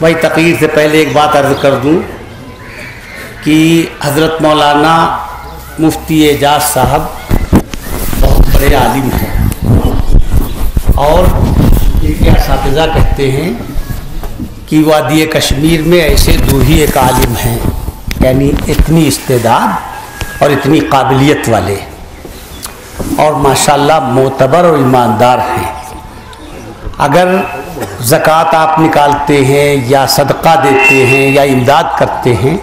भाई तकरीर से पहले एक बात अर्ज़ कर दूं कि हज़रत मौलाना मुफ्ती एजाज साहब बहुत बड़े आलिम हैं और इनके असातिज़ा कहते हैं कि वादीए कश्मीर में ऐसे दो ही एक आलिम हैं, यानी इतनी इस्तेदाद और इतनी काबिलियत वाले और माशाल्लाह मोतबर और ईमानदार हैं। अगर ज़कात आप निकालते हैं या सदका देते हैं या इमदाद करते हैं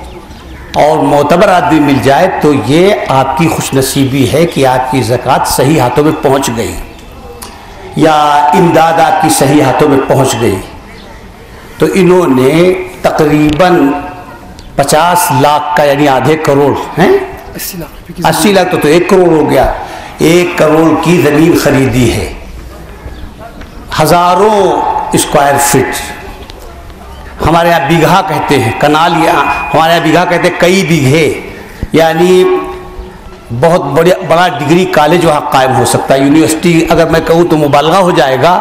और मोतबर आदमी मिल जाए तो ये आपकी खुशनसीबी है कि आपकी ज़कात सही हाथों में पहुंच गई या इमदाद आपकी सही हाथों में पहुंच गई। तो इन्होंने तकरीबन 50 लाख का यानी आधे करोड़ हैं 80 लाख तो 1 करोड़ हो गया, 1 करोड़ की ज़मीन खरीदी है, हज़ारों स्क्वायर फीट, हमारे यहाँ बीघा कहते हैं कनाल, या हमारे यहाँ बीघा कहते हैं कई बीघे, यानी बहुत बड़ा डिग्री कॉलेज वहाँ कायम हो सकता है, यूनिवर्सिटी अगर मैं कहूँ तो मुबालगा हो जाएगा,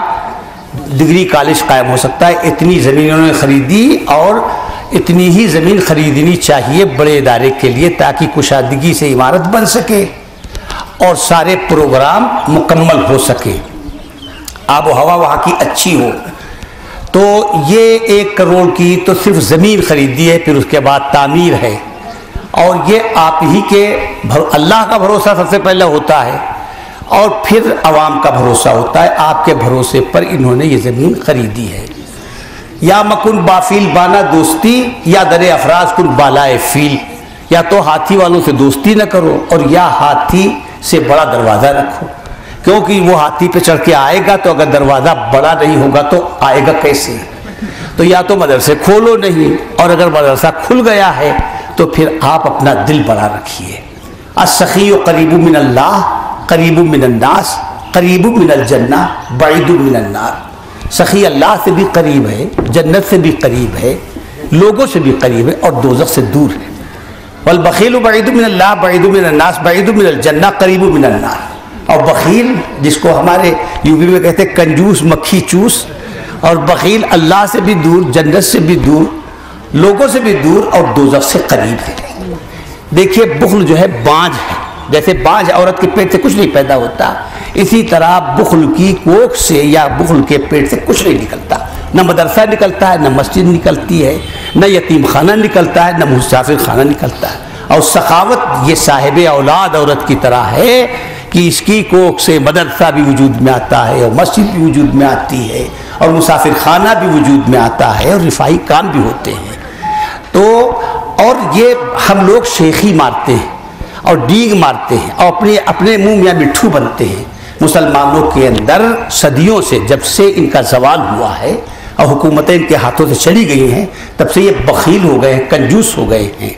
डिग्री कॉलेज कायम हो सकता है। इतनी ज़मीन उन्होंने ख़रीदी और इतनी ही ज़मीन ख़रीदनी चाहिए बड़े इदारे के लिए ताकि कुशादगी से इमारत बन सके और सारे प्रोग्राम मुकम्मल हो सके, आबो हवा वहाँ की अच्छी हो। तो ये 1 करोड़ की तो सिर्फ ज़मीन ख़रीदी है, फिर उसके बाद तामीर है और ये आप ही के अल्लाह का भरोसा सबसे पहले होता है और फिर आवाम का भरोसा होता है। आपके भरोसे पर इन्होंने ये ज़मीन ख़रीदी है। या मकुन बाफील बाना दोस्ती या दरे अफराज कुन बालाए फील, या तो हाथी वालों से दोस्ती न करो और या हाथी से बड़ा दरवाज़ा रखो, क्योंकि वो हाथी पे चढ़ के आएगा तो अगर दरवाज़ा बड़ा नहीं होगा तो आएगा कैसे। तो या तो मदरसे खोलो नहीं और अगर मदरसा खुल गया है तो फिर आप अपना दिल बड़ा रखिए। अस्सखी करीबु मिनल्लाह करीबु मिनन्नास करीबु मिनल जन्ना बईदु मिनन्नार, सखी अल्लाह से भी करीब है, जन्नत से भी करीब है, लोगों से भी करीब है और दोज़ख से दूर है। वल बखील बईदु मिनल्लाह बईदु मिनन्नास बईदु मिनल जन्ना करीबु मिनन्नार, और बखील जिसको हमारे यूपी में कहते हैं कंजूस मक्खी चूस, और बखील अल्लाह से भी दूर, जन्नत से भी दूर, लोगों से भी दूर और दोज़ख से करीब है। देखिए बुख्ल जो है बांझ है, जैसे बांझ औरत के पेट से कुछ नहीं पैदा होता, इसी तरह बुख्ल की कोख से या बुख्ल के पेट से कुछ नहीं निकलता, न मदरसा निकलता है, न मस्जिद निकलती है, न यतीम खाना निकलता है, न मुसाफिर खाना निकलता है। और सखावत ये साहिब औलाद औरत की तरह है कि इसकी कोख से मदरसा भी वजूद में आता है और मस्जिद भी वजूद में आती है और मुसाफिर खाना भी वजूद में आता है और रिफाही काम भी होते हैं। तो और ये हम लोग शेखी मारते हैं और डींग मारते हैं और अपने अपने मुँह या मिट्ठू बनते हैं। मुसलमानों के अंदर सदियों से, जब से इनका जवाल हुआ है और हुकूमतें इनके हाथों से चली गई हैं, तब से ये बखील हो गए हैं, कंजूस हो गए हैं।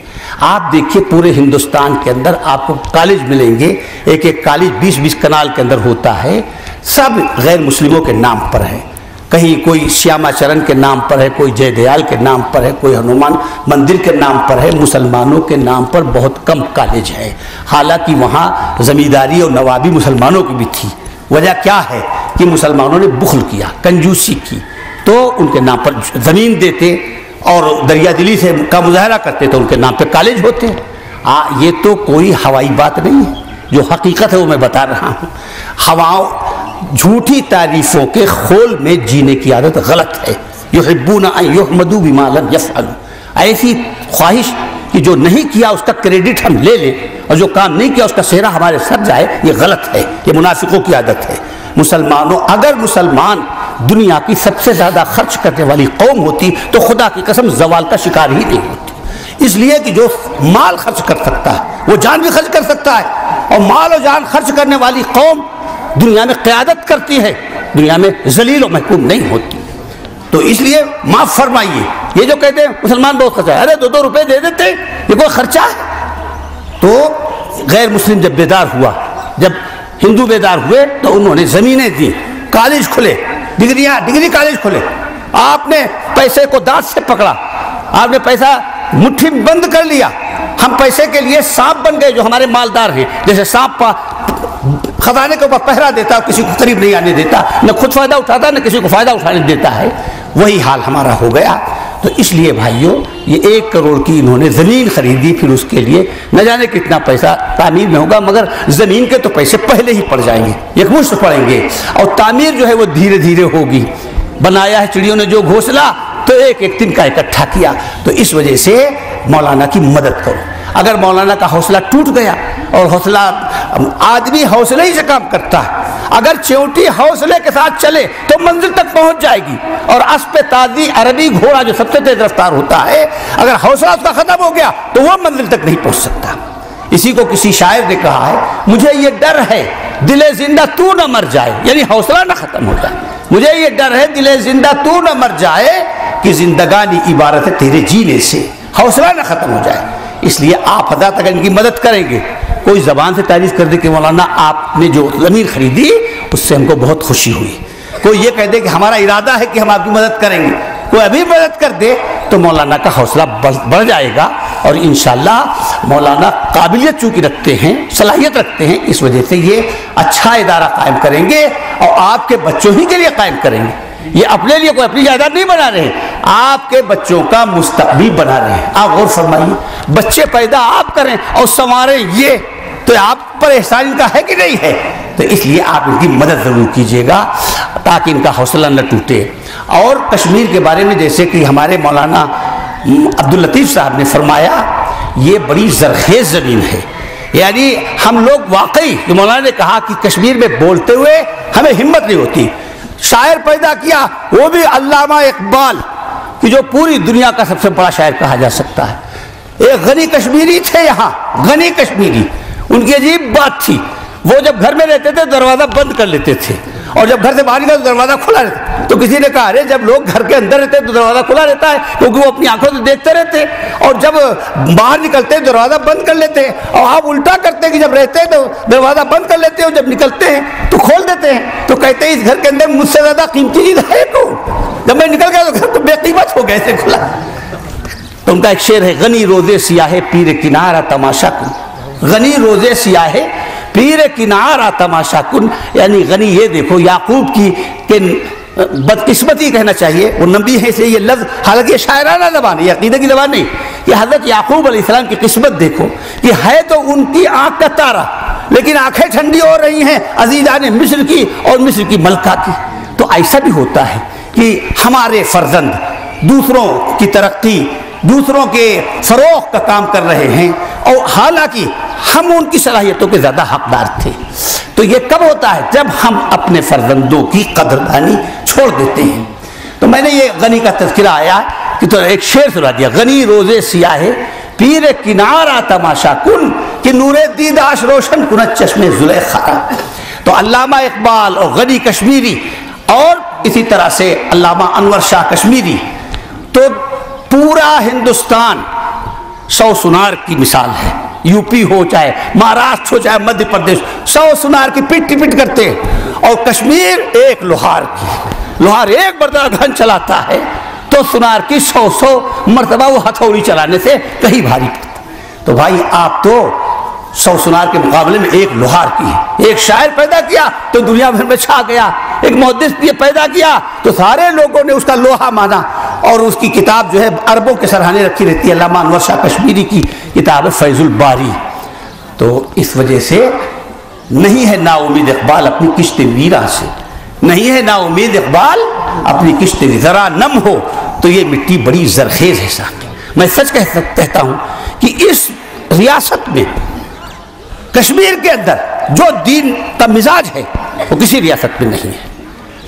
आप देखिए पूरे हिंदुस्तान के अंदर आपको कॉलेज मिलेंगे, एक एक कॉलेज 20-20 कनाल के अंदर होता है, सब गैर मुस्लिमों के नाम पर है। कहीं कोई श्यामाचरण के नाम पर है, कोई जयदयाल के नाम पर है, कोई हनुमान मंदिर के नाम पर है, मुसलमानों के नाम पर बहुत कम कॉलेज है। हालांकि वहाँ ज़मींदारी और नवाबी मुसलमानों की भी थी। वजह क्या है कि मुसलमानों ने बुख्ल किया, कंजूसी की, तो उनके नाम पर ज़मीन देते और दरिया दिली से का मुजाहरा करते तो उनके नाम पे कॉलेज होते। ये तो कोई हवाई बात नहीं है, जो हकीकत है वो मैं बता रहा हूँ। हवाओं झूठी तारीफ़ों के खोल में जीने की आदत गलत है। युहिब्बूना युहमदू बिमा लम यफ़अलू, ऐसी ख्वाहिश कि जो नहीं किया उसका क्रेडिट हम ले लें और जो काम नहीं किया उसका सेहरा हमारे सर जाए, ये गलत है, ये मुनाफिकों की आदत है। मुसलमानों, अगर मुसलमान दुनिया की सबसे ज़्यादा खर्च करने वाली कौम होती तो खुदा की कसम जवाल का शिकार ही नहीं होती, इसलिए कि जो माल खर्च कर सकता है वो जान भी खर्च कर सकता है, और माल और जान खर्च करने वाली कौम दुनिया में क़यादत करती है, दुनिया में जलील और महकूम नहीं होती। तो इसलिए माफ़ फरमाइए, ये जो कहते हैं मुसलमान बहुत खर्चा है, अरे 2-2 रुपये दे देते, ये कोई खर्चा है? तो गैर मुस्लिम जब बेदार हुआ, जब हिंदू बेदार हुए तो उन्होंने ज़मीनें दी, कॉलेज खुले, डिग्री कॉलेज खुले। आपने पैसे को दांत से पकड़ा, आपने पैसा मुट्ठी बंद कर लिया, हम पैसे के लिए सांप बन गए जो हमारे मालदार हैं। जैसे सांप खजाने के ऊपर पहरा देता, किसी को करीब नहीं आने देता, न खुद फ़ायदा उठाता न किसी को फ़ायदा उठाने देता है, वही हाल हमारा हो गया। तो इसलिए भाइयों ये 1 करोड़ की इन्होंने ज़मीन खरीदी, फिर उसके लिए न जाने कितना पैसा तामीर में होगा, मगर ज़मीन के तो पैसे पहले ही पड़ जाएंगे, यकमुश्त पड़ेंगे। और तामीर जो है वो धीरे धीरे होगी। बनाया है चिड़ियों ने जो घोंसला, तो एक एक दिन का इकट्ठा किया। तो इस वजह से मौलाना की मदद करो। अगर मौलाना का हौसला टूट गया, और हौसला आदमी हौसले ही से काम करता है, अगर चेवटी हौसले के साथ चले तो मंजिल तक पहुंच जाएगी। और अस्प ताजी अरबी घोड़ा जो सबसे तेज रफ्तार होता है, अगर हौसला उसका ख़त्म हो गया तो वह मंजिल तक नहीं पहुंच सकता। इसी को किसी शायर ने कहा है, मुझे ये डर है दिले जिंदा तू न मर जाए, यानी हौसला न ख़त्म हो जाए। मुझे ये डर है दिले जिंदा तू न मर जाए कि जिंदगानी इबारत है तेरे जीने से, हौसला न ख़त्म हो जाए। इसलिए आप हजरत अगर इनकी मदद करेंगे, कोई ज़बान से तारीफ़ कर दे कि मौलाना आपने जो ज़मीन ख़रीदी उससे हमको बहुत खुशी हुई, कोई ये कह दे कि हमारा इरादा है कि हम आपकी मदद करेंगे, कोई अभी मदद कर दे, तो मौलाना का हौसला बढ़ जाएगा। और इंशाल्लाह मौलाना काबिलियत चूँकि रखते हैं, सलाहियत रखते हैं, इस वजह से ये अच्छा इदारा कायम करेंगे और आपके बच्चों ही के लिए कायम करेंगे। ये अपने लिए कोई अपनी जायदाद नहीं बना रहे, आपके बच्चों का मुस्तकबिल बना रहे हैं। आप गौर फरमाइए, बच्चे पैदा आप करें और संवारें ये, तो आप पर एहसान इनका है कि नहीं है। तो इसलिए आप इनकी मदद ज़रूर कीजिएगा ताकि इनका हौसला न टूटे। और कश्मीर के बारे में जैसे कि हमारे मौलाना अब्दुल लतीफ साहब ने फरमाया, ये बड़ी ज़रखेज़ ज़मीन है। यानी हम लोग वाकई, मौलाना ने कहा कि कश्मीर में बोलते हुए हमें हिम्मत नहीं होती। शायर पैदा किया वो भी अल्लामा इकबाल, कि जो पूरी दुनिया का सबसे बड़ा शायर कहा जा सकता है। एक गनी कश्मीरी थे यहाँ, गनी कश्मीरी, उनकी अजीब बात थी, वो जब घर में रहते थे दरवाज़ा बंद कर लेते थे, और जब घर से बाहर निकलते तो दरवाज़ा खुला रहता। तो किसी ने कहा अरे जब लोग घर के अंदर रहते हैं तो दरवाज़ा खुला रहता है क्योंकि वो अपनी आंखों से देखते रहते हैं, और जब बाहर निकलते हैं दरवाज़ा बंद कर लेते हैं। और आप उल्टा करते हैं कि जब रहते हैं तो दरवाज़ा बंद कर लेते हैं, जब निकलते हैं तो खोल देते हैं। तो कहते हैं इस घर के अंदर मुझसे ज़्यादा कीमती चीज़ है तो जब मैं निकल गया तो घर तो बेकीमत हो गए थे खुला। तो उनका एक शेर है, गनी रोज़े सियाहे पीर किनारा तमाशा कुन, गनी रोज़े सियाहे पीर किनारा तमाशा कुन, यानी गनी ये देखो याकूब की बदकिस्मती कहना चाहिए, वो नबी है इसलिए ये लफ्ज़, हालांकि ये शायराना ज़बान है, अक़ीदे की ज़बान नहीं। कि हज़रत याकूब अलैहिस्सलाम की किस्मत देखो कि है तो उनकी आँख का तारा, लेकिन आँखें ठंडी हो रही हैं अजीज़ान मिस्र की और मिस्र की मलका की। तो ऐसा भी होता है कि हमारे फर्जंद दूसरों की तरक्की, दूसरों के फ़रोग़ का काम कर रहे हैं, और हालांकि हम उनकी सलाहियतों के ज़्यादा हकदार थे। तो ये कब होता है? जब हम अपने फर्जंदों की कदरदानी छोड़ देते हैं। तो मैंने ये गनी का तज़किरा आया कि तो एक शेर सुना दिया, गनी रोज़े सियाहे पीर किनारा तमाशा कुन कि नूरे दीदाश रोशन कुन चश्मे जुलेखा। तो अल्लामा इकबाल और गनी कश्मीरी, और इसी तरह से अल्लामा अनवर शाह कश्मीरी, तो पूरा हिंदुस्तान सौ सुनार की मिसाल है। यूपी हो चाहे महाराष्ट्र हो चाहे मध्य प्रदेश, सौ सुनार की पिट टिपिट करते हैं। और कश्मीर एक लोहार की, लोहार एक बर्दाश्त घन चलाता है तो सुनार की 100 मरतबा वो हथौड़ी चलाने से कहीं भारी पड़ता। तो भाई आप तो 100 सुनार के मुकाबले में एक लोहार की है। एक शायर पैदा किया तो दुनिया भर में छा गया, एक मुहद्दिस ने पैदा किया तो सारे लोगों ने उसका लोहा माना, और उसकी किताब जो है अरबों के सरहाने रखी रहती है। अल्लामा अनवर शाह कश्मीरी की किताब है फैज़ुल बारी। तो इस वजह से नहीं है नाउमीद इकबाल अपनी किश्त वीरा से, नहीं है नाउमीद इकबाल अपनी किश्त ज़रा नम हो। तो ये मिट्टी बड़ी ज़रखेज़ है साहब। मैं सच कहता हूँ कि इस रियासत में कश्मीर के अंदर जो दीन का मिजाज है वो किसी रियासत में नहीं है।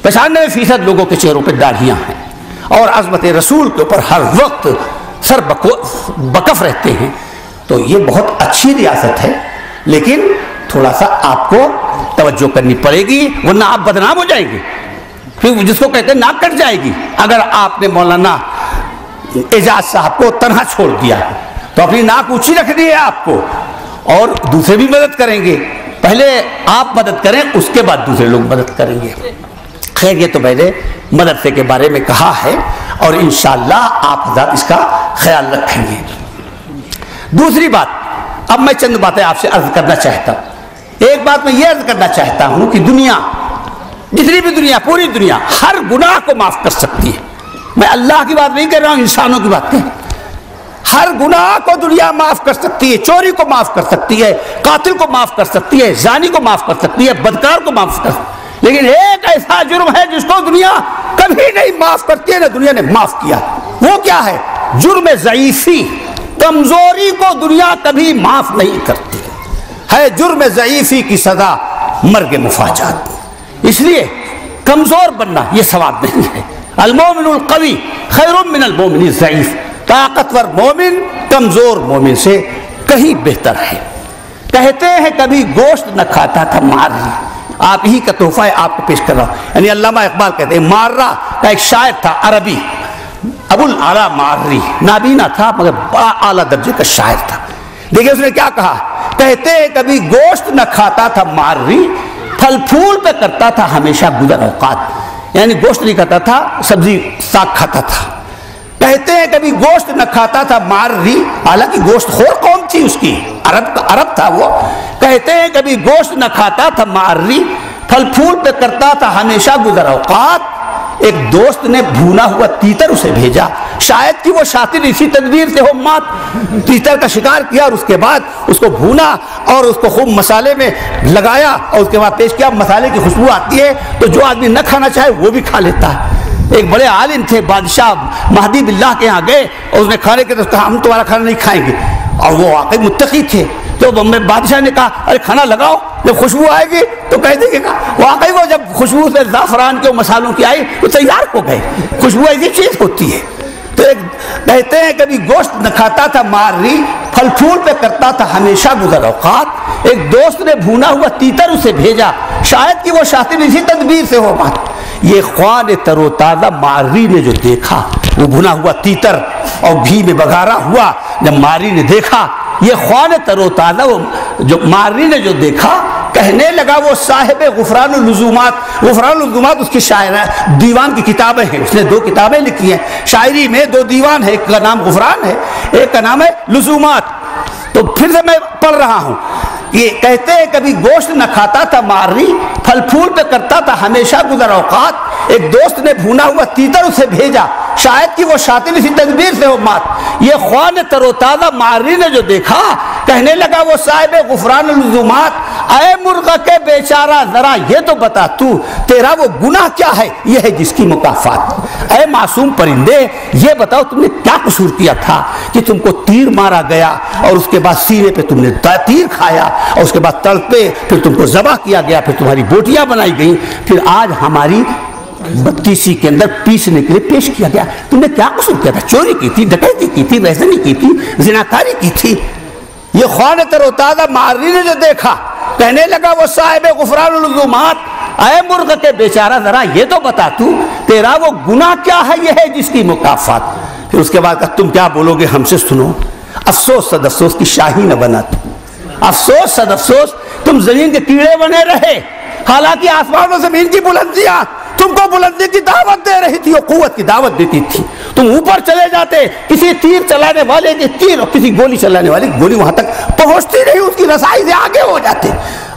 95% लोगों के चेहरों पर दाढ़ियाँ हैं और अज़मत रसूल के ऊपर हर वक्त सर बकफ रहते हैं। तो ये बहुत अच्छी रियासत है, लेकिन थोड़ा सा आपको तवज्जो करनी पड़ेगी, वरना आप बदनाम हो जाएंगे, फिर जिसको कहते हैं नाक कट जाएगी। अगर आपने मौलाना एजाज साहब को तनहा छोड़ दिया तो अपनी नाक ऊँची रखनी है आपको, और दूसरे भी मदद करेंगे। पहले आप मदद करें, उसके बाद दूसरे लोग मदद करेंगे। खैर, ये तो मैंने मदरसे के बारे में कहा है, और इंशाल्लाह आप इसका ख्याल रखेंगे। दूसरी बात, अब मैं चंद बातें आपसे अर्ज़ करना चाहता हूँ। एक बात मैं ये अर्ज़ करना चाहता हूँ कि दुनिया, जितनी भी दुनिया, पूरी दुनिया हर गुनाह को माफ़ कर सकती है, मैं अल्लाह की बात नहीं कर रहा हूँ, इंसानों की बात करें। हर गुनाह को दुनिया माफ़ कर सकती है, चोरी को माफ़ कर सकती है, कातिल को माफ़ कर सकती है, जानी को माफ़ कर सकती है, बदकार को माफ़ कर सकती है, लेकिन एक ऐसा जुर्म है जिसको दुनिया कभी नहीं माफ़ करती है, ना दुनिया ने माफ़ किया। वो क्या है? जुर्म ज़ईफ़ी, कमज़ोरी को दुनिया कभी माफ़ नहीं करती है। जुर्म ज़ईफ़ी की सज़ा मर्ग मुफाजात। इसलिए कमज़ोर बनना ये सवाब नहीं है। अल-मोमिनुल क़वी ख़ैरुम मिनल मोमिनिज़ ज़ईफ़, ताकतवर मोमिन कमज़ोर मोमिन से कहीं बेहतर है। कहते हैं कभी गोश्त न खाता था मार्री, आप ही का तोहफा है, आपको पेश कर रहा हूँ। यानी अल्लामा इकबाल कहते हैं, मार्रा का एक शायर था अरबी, अबुल आला मआर्री, नाबीना था मगर बड़ा आला दर्जे का शायर था। देखिए उसने क्या कहा, कहते हैं कभी गोश्त न खाता था मार्री, फल फूल पे करता था हमेशा गुजर औकात। यानी गोश्त नहीं खाता था, सब्जी साग खाता था। कहते हैं कभी गोश्त न खाता था मार्री, हालांकि गोश्त खोर कौन थी उसकी, अरब था वो। कहते हैं कभी गोश्त न खाता था मार्री, फल फूल पे करता था हमेशा गुजर औकात। एक दोस्त ने भूना हुआ तीतर उसे भेजा, शायद कि वो शातिर इसी तदबीर से हो मात। तीतर का शिकार किया और उसके बाद उसको भूना और उसको खूब मसाले में लगाया और उसके बाद पेश किया। मसाले की खुशबू आती है तो जो आदमी न खाना चाहे वो भी खा लेता है। एक बड़े आलिम थे, बादशाह महदी बिल्लाह के यहाँ गए और उसने खाने के दौरान कहा, हम तुम्हारा खाना नहीं खाएंगे। और वो वाकई मुत्तकी थे। तो बादशाह ने कहा, अरे खाना लगाओ, जब खुशबू आएगी तो कह देगा। वाकई वो जब खुशबू से ज़ाफ़रान के मसालों की आई तो तैयार हो गए। खुशबू ऐसी चीज़ होती है। तो एक कहते हैं कभी गोश्त न खाता था मार्री, फल फूल पे करता था हमेशा गुजर औकात। एक दोस्त ने भूना हुआ तीतर उसे भेजा, शायद कि वो शातिर इसी तदबीर से हो बात। ये ख्वान तरोताज़ा मार्री ने जो देखा, वो भुना हुआ तीतर और घी में बघारा हुआ, जब मार्री ने देखा ये ख्वान तरोताज़ा, वो जो मार्री ने जो देखा, कहने लगा वो साहिब गुफरानुल लज़ूमात। गुफरानुल लज़ूमात उसकी शायरा दीवान की किताबें हैं, उसने दो किताबें लिखी हैं शायरी में, दो दीवान है, एक का नाम गुफरान है, एक का नाम है लज़ूमात। तो फिर से मैं पढ़ रहा हूँ, ये कहते हैं कभी गोश्त न खाता था मार्री, फल फूल पे करता था हमेशा गुजर औकात। एक दोस्त ने भूना हुआ तीतर उसे भेजा, शायद कि वो शातिर इसी तदबीर से हो मात। ये ख्वान तरोताज़ा मार्री ने जो देखा, कहने लगा वो साहिब गुफरानुल लज़ूमात, अए मुर्गा के बेचारा, जरा ये तो बता तू, तेरा वो गुनाह क्या है, यह है जिसकी मुकाफात। अए मासूम परिंदे, ये बताओ तुमने क्या कसूर किया था कि तुमको तीर मारा गया और उसके बाद सीने पे तुमने तीर खाया और उसके बाद तड़पे, फिर तुमको ज़बह किया गया, फिर तुम्हारी बोटियां बनाई गई, फिर आज हमारी बत्तीसी के अंदर पीसने के लिए पेश किया गया। तुमने क्या कसूर किया था? चोरी की थी, डकैती की थी, बेहतरी की थी, जिनाकारी की थी। ये ख्वान तरोताज़ा मार्री ने जो देखा, कहने लगा वो साहिब गुफरानुल लज़ूमात, अए मुर्ग के बेचारा, जरा ये तो बता तू, तेरा वो गुनाह क्या है, यह है जिसकी मुकाफात। फिर उसके बाद कहा, तुम क्या बोलोगे हमसे सुनो, अफसोस सद अफसोस की शाही न बना तू, अफसोस सद अफसोस तुम जमीन के कीड़े बने रहे, हालांकि आसमानों से मीन की बुलंदियाँ तुमको बुलंदी की दावत दे रही थी और कुव्वत की दावत देती थी। तुम ऊपर चले जाते, किसी तीर चलाने वाले के तीर और किसी गोली चलाने वाली गोली वहाँ तक पहुँचती नहीं, उसकी रसाई से आगे हो जाते।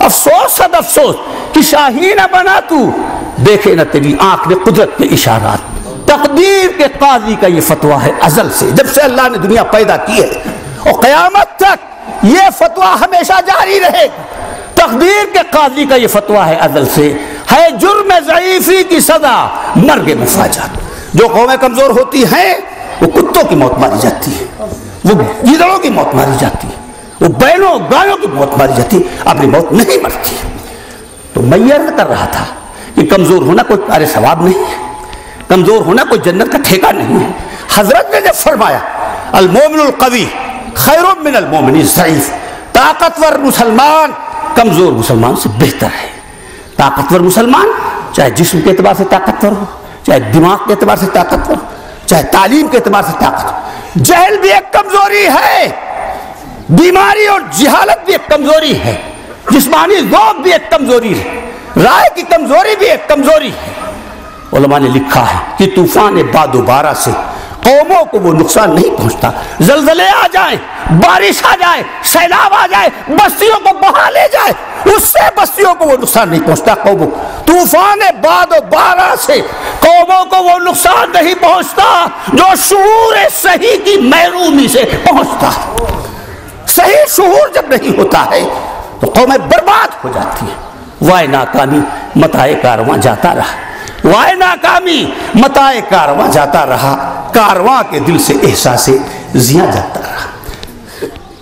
अफसोस सद अफसोस कि शाही न बना तू, देखे न तेरी आँख ने कुदरत के इशारात। तकदीर के काजी का ये फतवा है अजल से, जब से अल्लाह ने दुनिया पैदा की है और क़यामत तक ये फतवा हमेशा जारी रहे। तकदीर के काजी का ये फतवा है अजल से, है जुर्म ज़ईफ़ी की सज़ा मर्ग मुफाजात। जो कौमें कमज़ोर होती हैं वो कुत्तों की मौत मारी जाती है, वो गिदड़ों की मौत मारी जाती है, वो बैलों गायों की मौत मारी जाती है, अपनी मौत नहीं मरती। तो मैं ये अर्ज़ कर रहा था कि कमज़ोर होना कोई कार्य सवाब नहीं है, कमज़ोर होना कोई जन्नत का ठेका नहीं है। हजरत ने जब फरमाया, अल मोमिनुल क़वी ख़ैरुम मिनल मोमिनिज़ ज़ईफ़, ताकतवर मुसलमान कमज़ोर मुसलमान से बेहतर है। ताकतवर मुसलमान चाहे जिस्म के अतबार से ताकतवर हो, चाहे दिमाग के अतबार से ताकतवर हो, चाहे तालीम के अतबार से ताकतवर। जहल भी एक कमज़ोरी है, बीमारी और जहालत भी एक कमज़ोरी है, जिस्मानी ज़ौक़ भी एक कमज़ोरी है, राय की कमज़ोरी भी एक कमज़ोरी है। उलमा ने लिखा है कि तूफ़ान बादोबारा से कौमों को वो नुकसान नहीं पहुंचता, जलजले आ जाए, बारिश आ जाए, सैलाब आ जाए, बस्तियों को बहा ले जाए, उससे बस्तियों को वो नुकसान नहीं पहुंचता। कौमों तूफान बाद बारह से कौमों को वो नुकसान नहीं पहुंचता जो शऊर सही की महरूमी से पहुंचता। सही शऊर जब नहीं होता है तो कौमें बर्बाद हो जाती है। वाय नाकामी मताए कारवां जाता रहा, वाय नाकामी मताए कारवां जाता रहा, कारवां के दिल से एहसास जिया जाता रहा।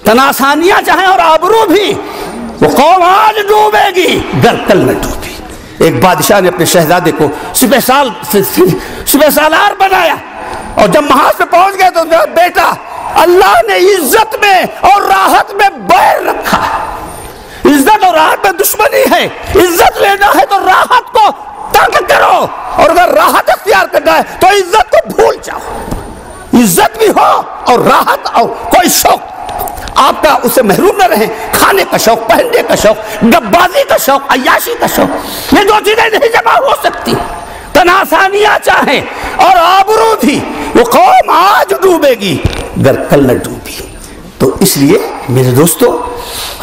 तनासानियां चाहे और आबरू भी, वो कौम आज डूबेगी गर कल में डूबी। एक बादशाह ने अपने शहजादे को सुबह सालार बनाया और जब महाज पे पहुंच गए तो मेरा बेटा अल्लाह ने इज्जत में और राहत में बैर रखा। इज्जत और राहत में दुश्मनी है। इज्जत लेना है तो राहत को तर्क करो और अगर राहत अख्तियार करना है तो इज्जत को भूल जाओ। इज्जत भी हो और राहत और कोई शौक आपका उसे महरूम न रहे। खाने का शौक, पहनने का शौक, डब्बाजी का शौक, अयाशी का शौक, ये दो चीजें नहीं जमा हो सकती। तनासानियां चाहे और आबरू भी, वो कौम आज डूबेगी गर कल न डूबी। तो इसलिए मेरे दोस्तों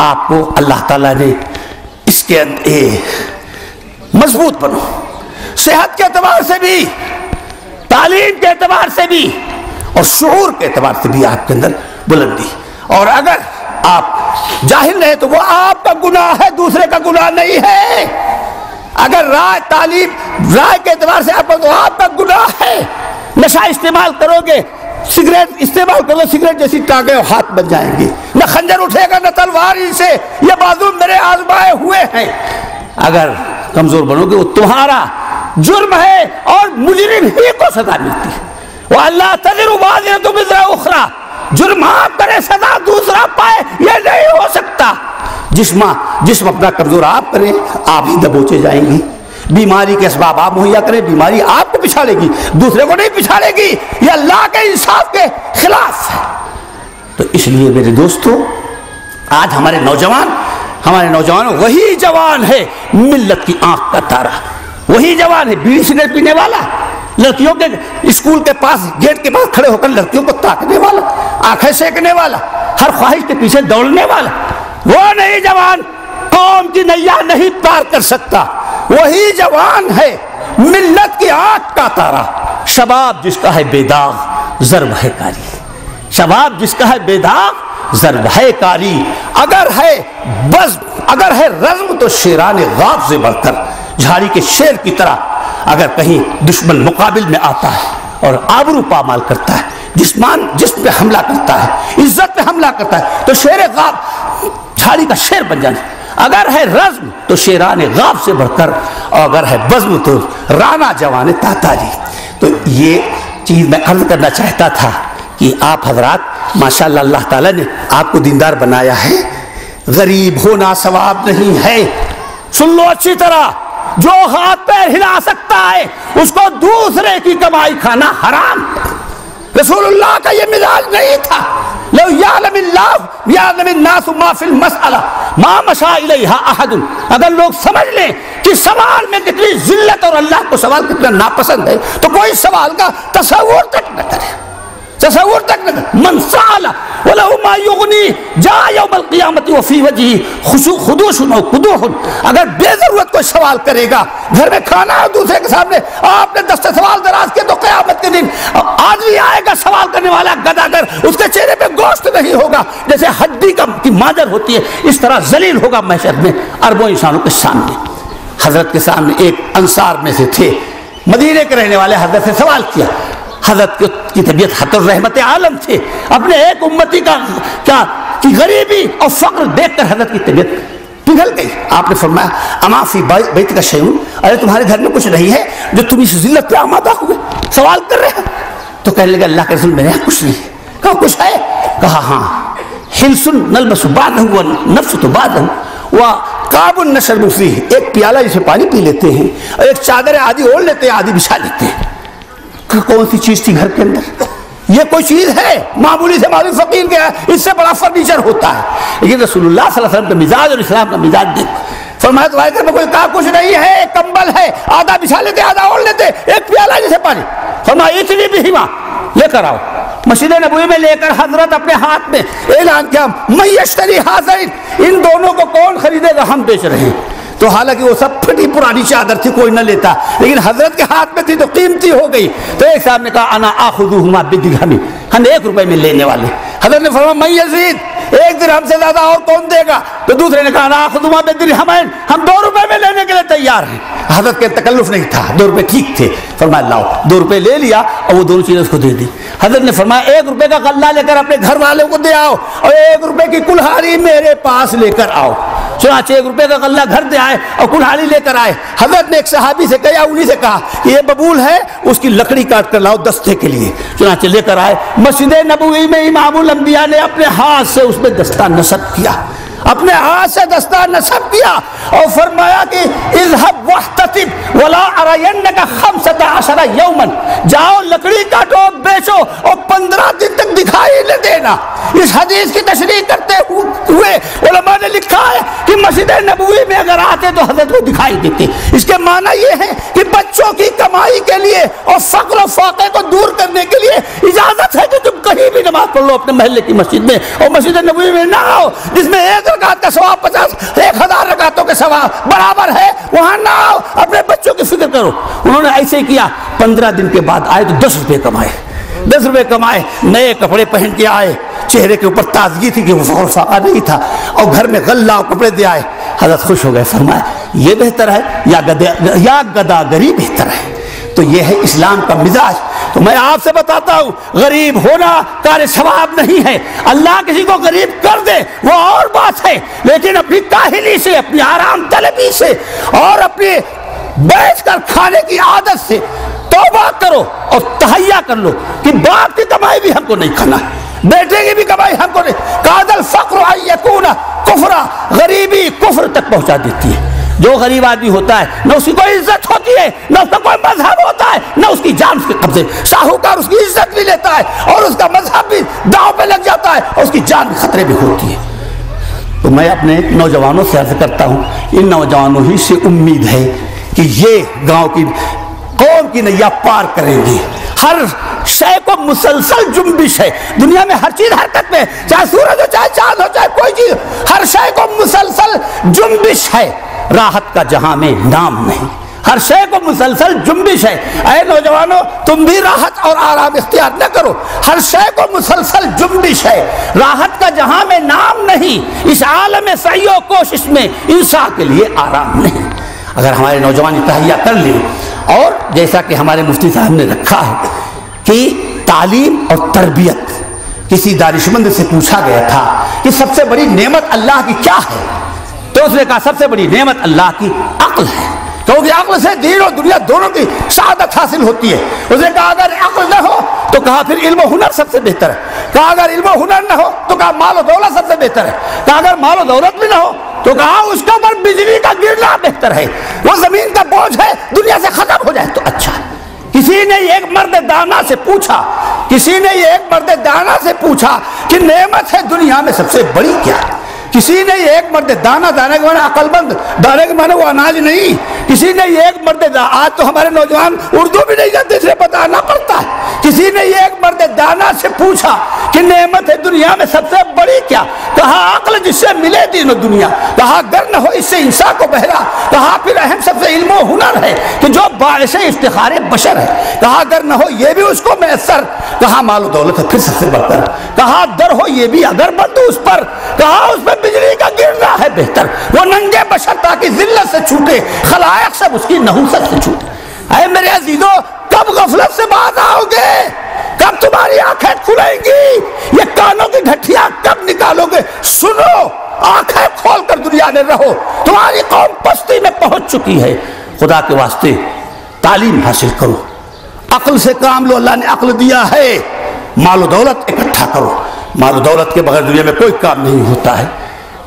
आपको अल्लाह ताला ने इसके मजबूत बनो, सेहत के एतबार से भी, तालीम के एतबार से भी और शऊर के एतबार से भी आपके अंदर बुलंदी। और अगर आप जाहिल हैं तो वो आपका गुनाह है, दूसरे का गुनाह नहीं है। अगर राय तालीम राय के एतबार से आपका तो आपका गुनाह है। नशा इस्तेमाल करोगे, सिगरेट इस्तेमाल करोगे, सिगरेट जैसी टाँगें और हाथ बन जाएंगे, न खंजर उठेगा न तलवार से, ये बाजू मेरे आजमाए हुए हैं। अगर कमजोर बनोगे वो तुम्हारा जुर्म है और मुजरिम ही को सजा मिलती है। वो अल्लाह तजरबाज है तुम इजरा उखरा, जुर्मा करे सदा दूसरा पाए, ये नहीं हो सकता। जिस्म अपना कमजोर आप करें, आप ही दबोचे जाएंगी। बीमारी के असबाब आप मुहैया करें, बीमारी आपको पिछाड़ेगी, दूसरे को नहीं पिछाड़ेगी। ये अल्लाह के इंसाफ के खिलाफ है। तो इसलिए मेरे दोस्तों आज हमारे नौजवान वही जवान है मिल्लत की आंख का तारा, वही जवान है बीड़ी सिगरेट पीने वाला, लड़कियों के स्कूल के पास गेट के पास खड़े होकर लड़कियों को ताकने वाला, आंखें सेकने वाला, हर ख्वाहिश के पीछे दौड़ने वाला। वो नहीं जवान कौम की नैया नहीं पार कर सकता। वही जवान है मिल्लत की आंख का तारा, शबाब जिसका है बेदाग जर्ब है कारी, शबाब जिसका है बेदाग जर्ब है कारी। अगर है बज़्म, अगर है रज्म तो शेराने गाब से बढ़कर झाड़ी के शेर की तरह। अगर कहीं दुश्मन मुकाबिल में आता है और आबरू पामाल करता है, जिस्म पे हमला करता है, इज्जत पे हमला करता है, तो शेर गाब झाड़ी का शेर बन जाना। अगर है रज्म तो शेराने गाब से बढ़कर, और अगर है बज्म तो राना जवाने तातारी। तो ये चीज़ मैं अर्ज करना चाहता था कि आप हजरात माशाल्लाह अल्लाह ताला ने आपको दीनदार बनाया है। गरीब होना सवाब नहीं है। सुन लो अच्छी तरह, जो हाथ पैर हिला सकता है उसको दूसरे की कमाई खाना हराम। रसूलुल्लाह का ये मिजाज नहीं था। लौ यालमिल्लाहु यालमिन्नासु मा फिल मसअला मा मशा इलैहा अहद। अगर लोग समझ लें कि सवाल में कितनी जिल्लत और अल्लाह को सवाल कितना नापसंद है तो कोई सवाल का तसव्वुर तक न करे, तसव्वुर तक न करे। मन सअला वलहु मा युगनी जा यौमल क़ियामति व फी वजही खुदूशुन व कुदूहुन। अगर बेजरूरत कोई सवाल करेगा, घर में खाना है दूसरे के सामने आपने 10 सवाल दराज किए तो क़यामत के दिन आज भी आएगा सवाल करने वाला गदागर, उसके चेहरे पे गोश्त नहीं होगा, जैसे हड्डी की माजर होती है इस तरह जलील होगा महशर में अरबों इंसानों के सामने। हजरत के सामने एक अंसार में से थे, मदीने के रहने वाले, हजरत से सवाल किया। हजरत की तबीयत हतर रहमत आलम थे। अपने एक उम्मती का क्या कि गरीबी और फक्र देखकर हजरत की तबीयत पिघल गई। आपने फरमाया अमाफी बैत का शयून, अरे तुम्हारे घर में कुछ नहीं है जो तुम इस जिल्लत पे आमादा हुए सवाल कर रहे हो? तो कहने लगे अल्लाह के रसूल मेरे यहाँ कुछ नहीं है। कहा कुछ है? कहा हाँ, हिलसुन नलबसु बादहु नफ्सु तो बादहु व काबुन नशरबु फीह। एक प्याला जिसे पानी पी लेते हैं और एक चादर आदि ओढ़ लेते हैं, आदि बिछा लेते हैं। कौन सी चीज थी घर के अंदर? ये कोई चीज है मामूली से मामूली फकीर गया, इससे बड़ा फर्नीचर होता है। लेकिन रसूलुल्लाह सल्लल्लाहु अलैहि वसल्लम का मिजाज और इस्लाम का मिजाज देखो। फरमाया तुम्हारे घर में कोई कहा कुछ नहीं है, एक कंबल है, आधा बिछा लेते आधा ओढ़ लेते, एक प्याला जैसे पानी। फरमाया इतनी भी हिमा लेकर आओ। मस्जिद-ए-नबवी में लेकर हजरत अपने हाथ में ऐलान किया, मैं यश्तरी हाज़ैन, इन दोनों को कौन खरीदेगा, हम बेच रहे हैं। तो हालांकि वो सब फटी पुरानी चादर थी, कोई न लेता, लेकिन हजरत के हाथ में थी तो कीमती हो गई। तो एक साहब ने कहा अना आखुदुहुमा बिदिरहमी, हम एक रुपए में लेने वाले। हजरत ने फरमाया मैं यजीद, एक दिरहम से ज्यादा और कौन देगा। तो दूसरे ने कहा अना आखुदुहुमा बिदिरहमैन, हम 2 रुपए में लेने के लिए तैयार हैं। हजरत के तकल्लुफ नहीं था, 2 रुपए ठीक थे। फरमाया लाओ, 2 रुपए ले लिया और वो दोनों चीज़ें उसको दे दी। हजरत ने फरमाया 1 रुपए का गल्ला लेकर अपने घर वालों को दे आओ और 1 रुपए की कुल्हाड़ी मेरे पास लेकर आओ। चुनाचे 1 रुपए का गल्ला घर दे आए और कुल्हाड़ी लेकर आए। हजरत ने एक सहाबी से कहा, उन्हीं से कहा कि ये बबूल है, उसकी लकड़ी काट कर लाओ दस्ते के लिए। चुनाचे लेकर आए। मस्जिद-ए-नबवी में इमामुल अंबिया ने अपने हाथ से उसमें दस्ता नसब किया, अपने हाथ से दस्ता नसब किया और फरमाया कि इज़हब वहततिब वला अरयन्नका 15 यौमन, जाओ लकड़ी काटो बेचो और 15 दिन तक दिखाई न देना। इस हदीस की तशरीह करते हुए उलमा ने लिखा है कि मस्जिद-ए-नबवी में अगर आते तो हजरत को दिखाई देते। इसके माना यह है कि बच्चों की कमाई के लिए और फक्र फाके को दूर करने के लिए इजाजत है कि तुम कहीं भी नमाज पढ़ लो अपने महल्ले की मस्जिद में, और मस्जिद-ए-नबवी में ना आओ जिसमें 1 रकात का सवाब 50-1000 रकातों के सवाब बराबर है, वहां ना आओ, अपने बच्चों की फिक्र करो। उन्होंने ऐसे किया। 15 दिन के बाद आए तो 10 रुपए कमाए, 10 रुपए कमाए, नए कपड़े पहन के आए, चेहरे के ऊपर ताजगी थी कि वो फाका नहीं था, और घर में गल्ला और कपड़े दे आए। हजरत खुश हो गए, फरमाया ये बेहतर है या गदागरी बेहतर है। तो यह है इस्लाम का मिजाज। तो मैं आपसे बताता हूँ, गरीब होना कार्य सवाब नहीं है। अल्लाह किसी को गरीब कर दे वो और बात है, लेकिन अपनी काहिली से, अपनी आराम तलबी से और अपने बैठ कर खाने की आदत से तौबा करो और तहैया कर लो कि बाप की कमाई भी हमको नहीं खाना, बेटे की भी कमाई हमको नहीं। कादल फक्र अयकूना कुफरा, गरीबी कुफर तक पहुँचा देती है। जो गरीब आदमी होता है ना उसकी कोई इज्जत होती है, ना उसका कोई मजहब होता है, ना उसकी जान उसके कब्जे। साहूकार उसकी इज्जत भी लेता है और उसका मजहब भी दांव पे लग जाता है और उसकी जान खतरे भी होती है। तो मैं अपने नौजवानों से अर्ज करता हूँ, इन नौजवानों ही से उम्मीद है कि ये गाँव की कौम की नैया पार करेंगे। हर शय को मुसलसल जुम्बिश है, दुनिया में हर चीज़ हरकत में, चाहे सूरज हो चाहे चाँद हो चाहे कोई चीज़, हर शय को मुसलसल जुम्बिश है, राहत का जहां में नाम नहीं। हर शय को मुसलसल जुम्बिश है। अरे नौजवानों, तुम भी राहत और आराम इख्तियार न करो। हर शय को मुसलसल जुम्बिश है, राहत का जहां में नाम नहीं। इस आलम में सही और कोशिश में इंसान के लिए आराम नहीं। अगर हमारे नौजवान तहैया कर लें, और जैसा कि हमारे मुफ्ती साहब ने रखा है कि तालीम और तरबियत, किसी दानिशमंद से पूछा गया था कि सबसे बड़ी नेमत अल्लाह की क्या है, तो उसने कहा सबसे बड़ी नेमत अल्लाह की अक्ल है, क्योंकि अक्ल से दीन और दुनिया दोनों की सआदत हासिल होती है। उसने कहा अगर अक्ल न हो, तो कहा फिर इल्म और हुनर सबसे बेहतर है। कहा अगर इल्म और हुनर न हो, तो कहा माल और दौलत सबसे बेहतर है। कहा अगर माल और दौलत भी न हो, तो कहा उसके ऊपर बिजली का गिरना बेहतर है, वो जमीन का बोझ है, दुनिया से खत्म हो जाए तो अच्छा है। किसी ने एक मर्द दाना से पूछा, किसी ने एक मर्द दाना से पूछा कि नेमत है दुनिया में सबसे बड़ी क्या है। किसी ने एक मर्द दाना, दाने के माने अकलमंद, दाने के माने वो अनाज नहीं। किसी ने एक मर्द दाना, आज तो हमारे नौजवान उर्दू भी नहीं जानते इसलिए बताना पड़ता है। किसी ने एक मर्द दाना से पूछा कि नेमत है दुनिया में सबसे बड़ी क्या, कहा अक्ल, जिससे मिले दीन और दुनिया। कहा गर न हो इससे इंसान को बहरा। कहा फिर अहम सबसे इल्म हुनर है कि जो बाइस इफ्तिखार बशर है। कहा गर न हो ये भी उसको मैसर। कहा मालो दौलत है फिर सबसे बढ़कर। कहा दर हो ये भी अगर बंद उस पर। कहा उस पर बिजली का गिरना है बेहतर, वो नंगे बशर ताकि जिल्लत से छूटे, खलायक सब उसकी नहुसत से छूटे। अरे मेरे अजीजों, कब गफलत से बाहर आओगे, कब तुम्हारी आंखें खुलेंगी, ये कानों की घटिया कब निकालोगे। सुनो, आंखें खोलकर दुनिया में रहो, तुम्हारी कौम पस्ती में पहुंच चुकी है। खुदा के वास्ते तालीम हासिल करो, अक्ल से काम लो, अल्लाह ने अक्ल दिया है। मालो दौलत इकट्ठा करो, मालो दौलत के बगैर दुनिया में कोई काम नहीं होता है,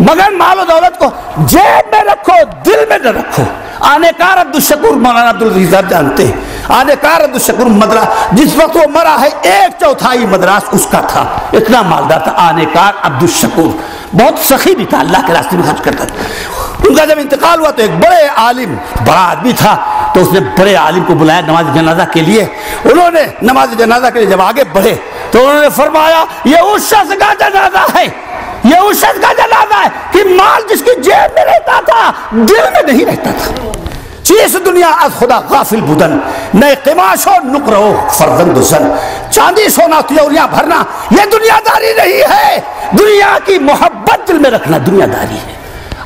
मगर मालो दौलत को जेब में रखो, दिल में न रखो। आनेकार अब्दुल शकूर, मौलाना अब्दुल लतीफ साहब जानते हैं, आनेकार अब्दुल शकूर मद्रास, जिस वक्त वो मरा है 1/4 मद्रास उसका था, इतना मालदार था आनेकार अब्दुल शकूर। बहुत सखी भी था, अल्लाह के रास्ते में खर्च करता था। उनका जब इंतकाल हुआ तो एक बड़े आलिम, बड़ा आदमी था, तो उसने बड़े आलिम को बुलाया नमाज जनाजा के लिए। उन्होंने नमाज जनाजा के लिए जब आगे बढ़े तो उन्होंने फरमाया ये उस शख्स का जनाजा है, ये उस शख्स का जनाजा है कि माल जिसकी जेब में रहता था दिल में नहीं रहता था। चीज दुनिया अज खुदा गाफिल बुदन न क़िमाशो नुकरो फरजंद सन, चांदी सोना त्योरियां भरना ये दुनियादारी नहीं है, दुनिया की मोहब्बत दिल में रखना दुनियादारी है।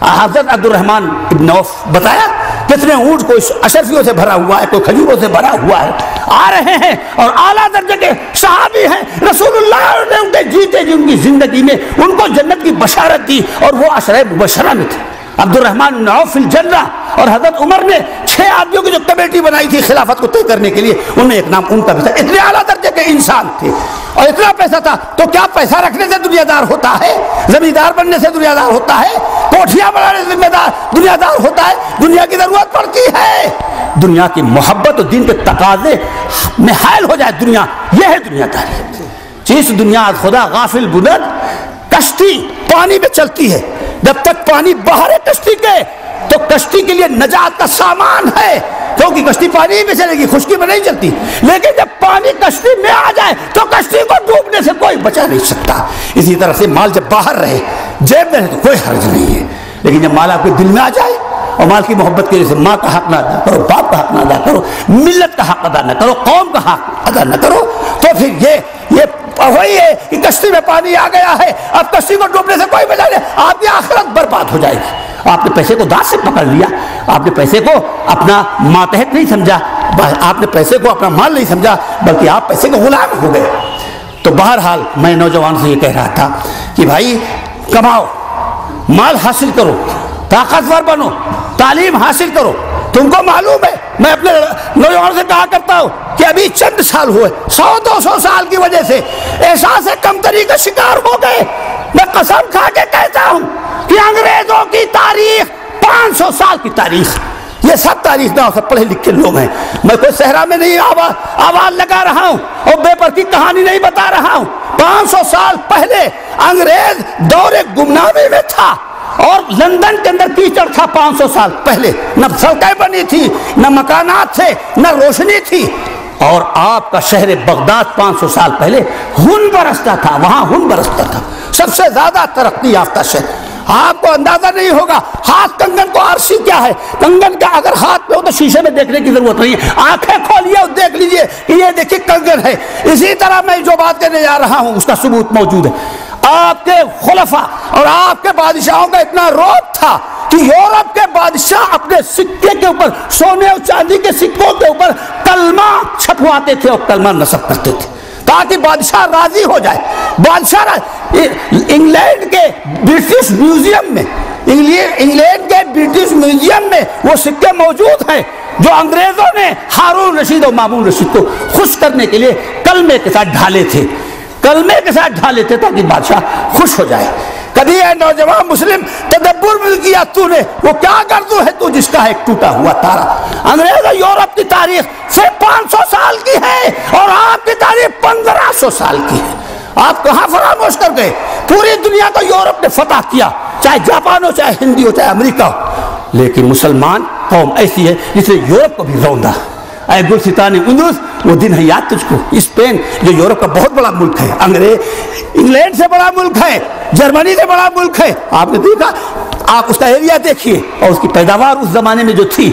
हजरत अब्दुर्रहमान इब्ने औफ बताया कितने ऊँट कोई अशरफियों से भरा हुआ है, कोई खजूरों से भरा हुआ है, आ रहे हैं और आला दर्जे के सहाबी हैं। रसूलुल्लाह ने उनके जीते जी उनकी जिंदगी में उनको जन्नत की बशारत दी और वो अशरे मुबशरा में थे। अब्दुर्रहमान इब्ने औफ फिल जन्ना और हजरत उमर ने 6 आदमियों की जो कमेटी बनाई थी खिलाफत को तय करने के लिए, उनमें एक नाम उनका भी था। इतने आला दर्जे के इंसान थे और इतना पैसा था। तो क्या पैसा रखने से दुनियादार होता है? जमींदार बनने से दुनियादार होता है? कोठियां बनाने से दुनियादार होता है? दुनिया की जरूरत पड़ती है। दुनिया की मोहब्बत और दीन के तकाजे में हायल हो जाए दुनिया, यह है दुनियादारी। जिस दुनिया खुदा गाफिल बुदन, कश्ती पानी में चलती है, जब तक पानी बाहर है कश्ती के तो कश्ती के लिए नजात का सामान है, क्योंकि कश्ती पानी में चलेगी, खुश्की में नहीं चलती। लेकिन जब पानी कश्ती में आ जाए तो कश्ती को डूबने से कोई बचा नहीं सकता। इसी तरह से माल जब बाहर रहे, जेब में रहे तो कोई हर्ज नहीं है, लेकिन जब माल आपके दिल में आ जाए और माल की मोहब्बत की वजह से माँ का हक ना अदा करो, बाप का हक ना अदा करो, मिलत का हक अदा ना करो, कौम का हक अदा ना करो, तो फिर ये वही है कि कश्ती में पानी आ गया है, अब कश्ती को डूबने से कोई बचा नहीं, आपकी आखिरत बर्बाद हो जाएगी। आपने पैसे को दांत से पकड़ लिया, आपने पैसे को अपना मातहत नहीं समझा, आपने पैसे को अपना माल नहीं समझा, बल्कि आप पैसे के गुलाम हो गए। तो बहरहाल मैं नौजवान से ये कह रहा था कि भाई कमाओ, माल हासिल करो, ताकतवर बनो, तालीम हासिल करो। तुमको मालूम है, मैं अपने नौजवानों से कहा करता हूँ कि अभी चंद साल हुए, 100-200 साल की वजह से एहसास कमतरी का शिकार हो गए। मैं कसम खा के कहता हूँ कि अंग्रेजों की तारीख 500 साल की तारीख, ये सब तारीख ना सब पढ़े लिखे लोग हैं। मैं कोई सहरा में नहीं आवाज लगा रहा हूँ और बेपर की कहानी नहीं बता रहा हूँ। 500 साल पहले अंग्रेज दौरे गुमनामी में था और लंदन के अंदर कीचड़ था। 500 साल पहले न सड़कें बनी थी, न मकानात थे, न रोशनी थी, और आपका शहर बगदाद 500 साल पहले हुन बरसता था, वहाँ हुन बरसता था, सबसे ज़्यादा तरक्की याफ्ता शहर। आपको अंदाज़ा नहीं होगा, हाथ कंगन को आरसी क्या है, कंगन का अगर हाथ में हो तो शीशे में देखने की जरूरत नहीं है, आंखें खोलिए और देख लीजिए कि ये देखिए कंगन है। इसी तरह मैं जो बात करने जा रहा हूँ उसका सबूत मौजूद है। आपके खुलफा और आपके बादशाहों का इतना रौब था कि यूरोप के बादशाह अपने सिक्के के ऊपर, सोने और चांदी के सिक्कों के ऊपर कलमा छपवाते थे और कलमा नस्ब करते थे ताकि बादशाह राजी हो जाए। बादशाह इंग्लैंड के ब्रिटिश म्यूजियम में, इंग्लैंड के ब्रिटिश म्यूजियम में वो सिक्के मौजूद हैं जो अंग्रेजों ने हारून रशीद और मामून रशीद को खुश करने के लिए कलमे के साथ ढाले थे, कलमे के साथ ढाले थे ताकि बादशाह खुश हो जाए। कभी है नौजवान मुस्लिम तदब्बुर भी किया तूने, वो क्या कर तू है तू जिसका एक टूटा हुआ तारा। अंग्रेज और यूरोप की तारीख सिर्फ 500 साल की है और आपकी तारीख 1500 साल की है। आप कहाँ फरामोश कर गए? पूरी दुनिया को यूरोप ने फतह किया, चाहे जापान हो, चाहे हिंदी हो, चाहे अमेरिका हो, लेकिन मुसलमान कौम ऐसी है जिसने यूरोप को भी रौंदा। ऐ गुलसितान उंदूस, वो दिन है याद तुझको। स्पेन जो यूरोप का बहुत बड़ा मुल्क है, अंग्रेज इंग्लैंड से बड़ा मुल्क है, जर्मनी से बड़ा मुल्क है, आपने देखा, आप उसका एरिया देखिए और उसकी पैदावार उस जमाने में जो थी,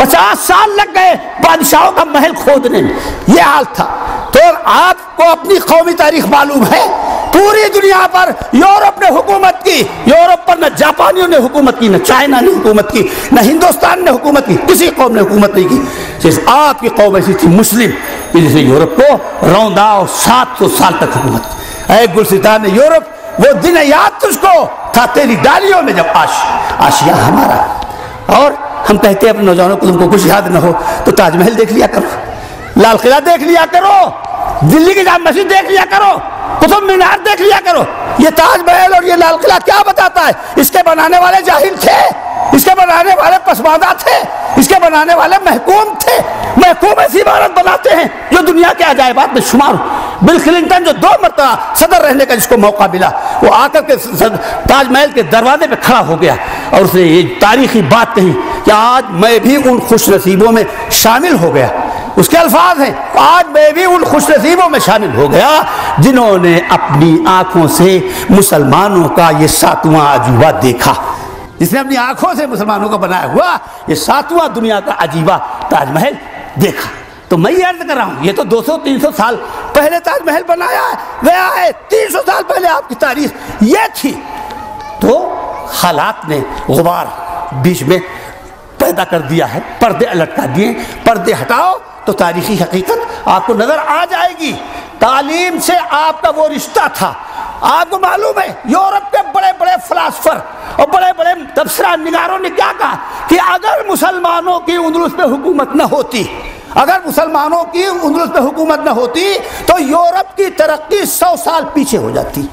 50 साल लग गए बादशाहों का महल खोदने में, ये हाल था। तो आपको अपनी कौमी तारीख मालूम है। पूरी दुनिया पर यूरोप ने हुकूमत की, यूरोप पर न जापानियों ने हुकूमत की, न चाइना ने हुकूमत की, न हिंदुस्तान ने हुकूमत की, किसी कौम ने हुकूमत नहीं की। सिर्फ आपकी कौम ऐसी थी मुस्लिम कि जिसने यूरोप को रौंदा और 700 साल तक हुकूमत की। ऐ गुलसितान यूरोप, वो दिन याद तुझको था तेरी डालियों में जब आशिया हमारा। और हम कहते हैं अपने नौजवानों को, तुमको कुछ याद ना हो तो ताजमहल देख लिया करो, लाल किला देख लिया करो, दिल्ली की जाम मस्जिद देख लिया करो, कुतुब मीनार देख लिया करो। ये ताजमहल और ये लाल किला क्या बताता है? इसके बनाने वाले जाहिल थे, इसके बनाने वाले पसमानदा थे, इसके बनाने वाले महकूम थे। महकूम ऐसी इमारत बनाते हैं जो दुनिया के अजायबात में शुमार हो। बिल क्लिंटन जो 2 मरतबा सदर रहने का जिसको मौका मिला, वो आकर के ताजमहल के दरवाजे पे खड़ा हो गया और उसने ये तारीखी बात कही कि आज मैं भी उन खुश नसीबों में शामिल हो गया। उसके अल्फाज हैं, आज मैं भी उन खुश नसीबों में शामिल हो गया जिन्होंने अपनी आँखों से मुसलमानों का ये 7वां अजूबा देखा। जिसने अपनी आंखों से मुसलमानों का बनाया हुआ ये 7वां दुनिया का अजीबा ताजमहल देखा। तो मैं ये अर्ज कर रहा हूँ, ये तो 200-300 साल पहले ताजमहल बनाया गया है, 300 साल पहले आपकी तारीफ ये थी। तो हालात ने गुबार बीच में पैदा कर दिया है, पर्दे लटका दिए। पर्दे हटाओ तो तारीखी हकीकत आपको नज़र आ जाएगी। तालीम से आपका वो रिश्ता था, आपको मालूम है यूरोप के बड़े बड़े फिलासफर और बड़े बड़े तबसरा निगारों ने क्या कहा कि अगर मुसलमानों की उंदलुस पे हुकूमत न होती, अगर मुसलमानों की उंदलुस पे हुकूमत न होती तो यूरोप की तरक्की 100 साल पीछे हो जाती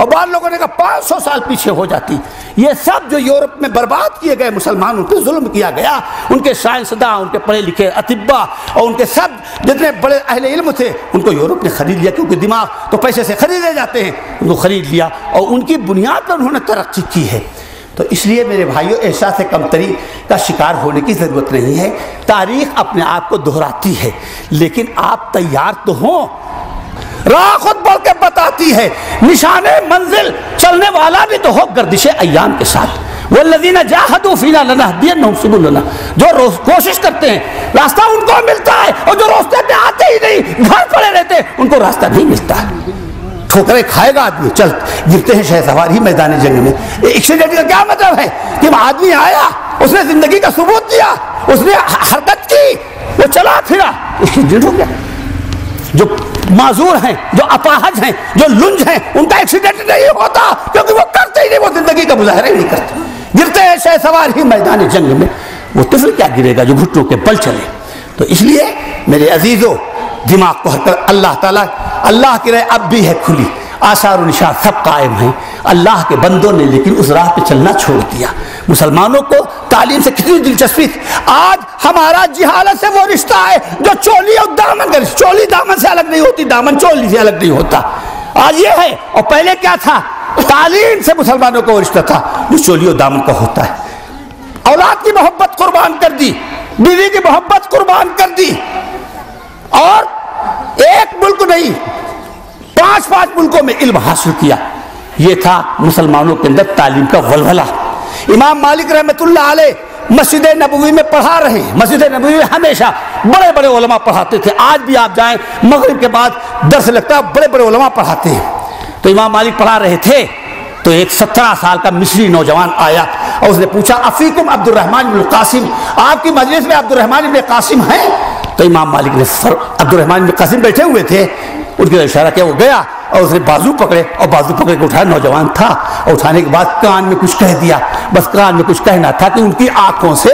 और बाद लोगों ने कहा 500 साल पीछे हो जाती। ये सब जो यूरोप में बर्बाद किए गए मुसलमान, उन पर जुल्म किया गया, उनके साइंसदां, उनके पढ़े लिखे अतिब्बा और उनके सब जितने बड़े अहले इल्म थे, उनको यूरोप ने ख़रीद लिया। क्योंकि दिमाग तो पैसे से ख़रीदे जाते हैं, उनको ख़रीद लिया और उनकी बुनियाद पर उन्होंने तरक्की की है। तो इसलिए मेरे भाइयों, एहसास कमतरी का शिकार होने की ज़रूरत नहीं है। तारीख़ अपने आप को दोहराती है, लेकिन आप तैयार तो हों। राह खुद बढ़ के बताती है, निशाने मंजिल चलने वाला भी तो हो गर्दिशे अय्याम के साथ। वल्लज़ीना जाहदू फ़ीना लनहदियन्नहुम सुबुलना, जो रोज कोशिश करते हैं रास्ता उनको मिलता है, और जो रास्ते पे आते ही नहीं, घर पड़े रहते हैं, उनको रास्ता नहीं मिलता। ठोकरें खाएगा आदमी, चल गिरते हैं शहसवार ही मैदान जंग में। एक्सीडेंट का क्या मतलब है कि आदमी आया, उसने जिंदगी का सबूत दिया, उसने हरकत की, वो चला फिरा, एक्सीडेंट हो गया। जो माजूर हैं, जो अपाहज हैं, जो लुंज हैं, उनका एक्सीडेंट नहीं होता क्योंकि वो करते ही नहीं, वो जिंदगी का मुजाहरा ही नहीं करते। गिरते हैं शहसवार ही मैदान जंग में, वो तिफल क्या गिरेगा जो घुटनों के बल चले। तो इसलिए मेरे अजीजों, दिमाग को हर कर अल्लाह ताला, अल्लाह की राह अब भी है खुली, आसार और निशान सब कायम हैं। अल्लाह के बंदों ने लेकिन उस राह पे चलना छोड़ दिया। मुसलमानों को तालीम से कितनी दिलचस्पी। आज हमारा जिहालत से वो रिश्ता है जो चोली और दामन का रिश्ता। चोली दामन से अलग नहीं होती, दामन चोली से अलग नहीं होता। आज ये है, और पहले क्या था? तालीम से मुसलमानों का वो रिश्ता था जो चोली और दामन का होता है। औलाद की मोहब्बत कुर्बान कर दी, बीवी की मोहब्बत कुर्बान कर दी, और एक मुल्क नहीं 5-5 मुल्कों में इल्म हासिल किया। ये था मुसलमानों के अंदर तालीम का वलवला। इमाम मालिक रहमतुल्लाह अलैह मस्जिद-ए-नबवी में पढ़ा रहे हैं। मस्जिद-ए-नबवी में हमेशा बड़े बड़े उलमा पढ़ाते थे। आज भी आप जाएं, मगरिब के बाद दर्स लगता है, बड़े बड़े उलमा पढ़ाते हैं। तो इमाम मालिक पढ़ा रहे थे तो एक 17 साल का मिस्री नौजवान आया और उसने पूछा, अफीकुम अब्दुर्रहमान इब्ने कासिम, आपकी मजलिस में अब्दुर्रहमान इब्ने कासिम हैं? तो इमाम मालिक ने, अब्दुर्रहमान इब्ने कासिम बैठे हुए थे, उनके इशारा किया, वो गया और उसने बाजू पकड़े और बाजू पकड़ के उठाया। नौजवान था, और उठाने के बाद कान में कुछ कह दिया। बस कान में कुछ कहना था कि उनकी आंखों से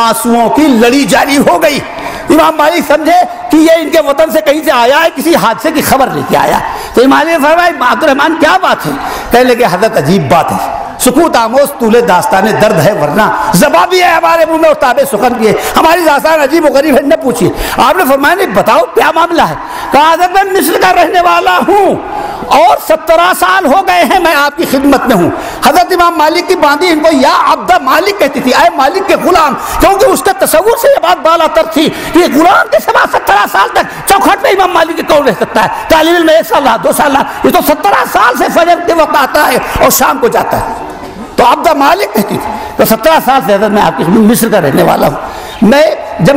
आंसुओं की लड़ी जारी हो गई। इमाम मालिक समझे कि ये इनके वतन से कहीं से आया है, किसी हादसे की खबर लेके आया। तो इमाम मालिक ने फरमाया, अब्दुर्रहमान क्या बात है? कहने लगे, हजरत अजीब बात है, सुकूत आमोज तूले दास्ताने दर्द है, वरना जबा भी है हमारे मुँह में और ताबे सुखन भी है, हमारी दास्तान अजीब व गरीब है, न पूछिए। आपने फरमाया, नहीं बताओ क्या मामला है? कहा, मैं मिस्र का रहने वाला हूँ और 17 साल हो गए हैं मैं आपकी खिदमत में हूँ। हजरत इमाम मालिक की बांदी इनको या अब्दा मालिक कहती थी, आए मालिक के गुलाम, क्योंकि उसके तस्वुर से ये बात बालातर थी कि ये गुलाम के सवा 17 साल तक चौखट में इमाम मालिक के कौन रह सकता है? तालीम में 1 साल 2 साल, ये तो 17 साल से फजर के वक्त आता है और शाम को जाता है। तो अब्दा मालिक कहती थी, तो 17 साल से हजरत मैं आपकी मिस्र का रहने वाला हूँ। मैं जब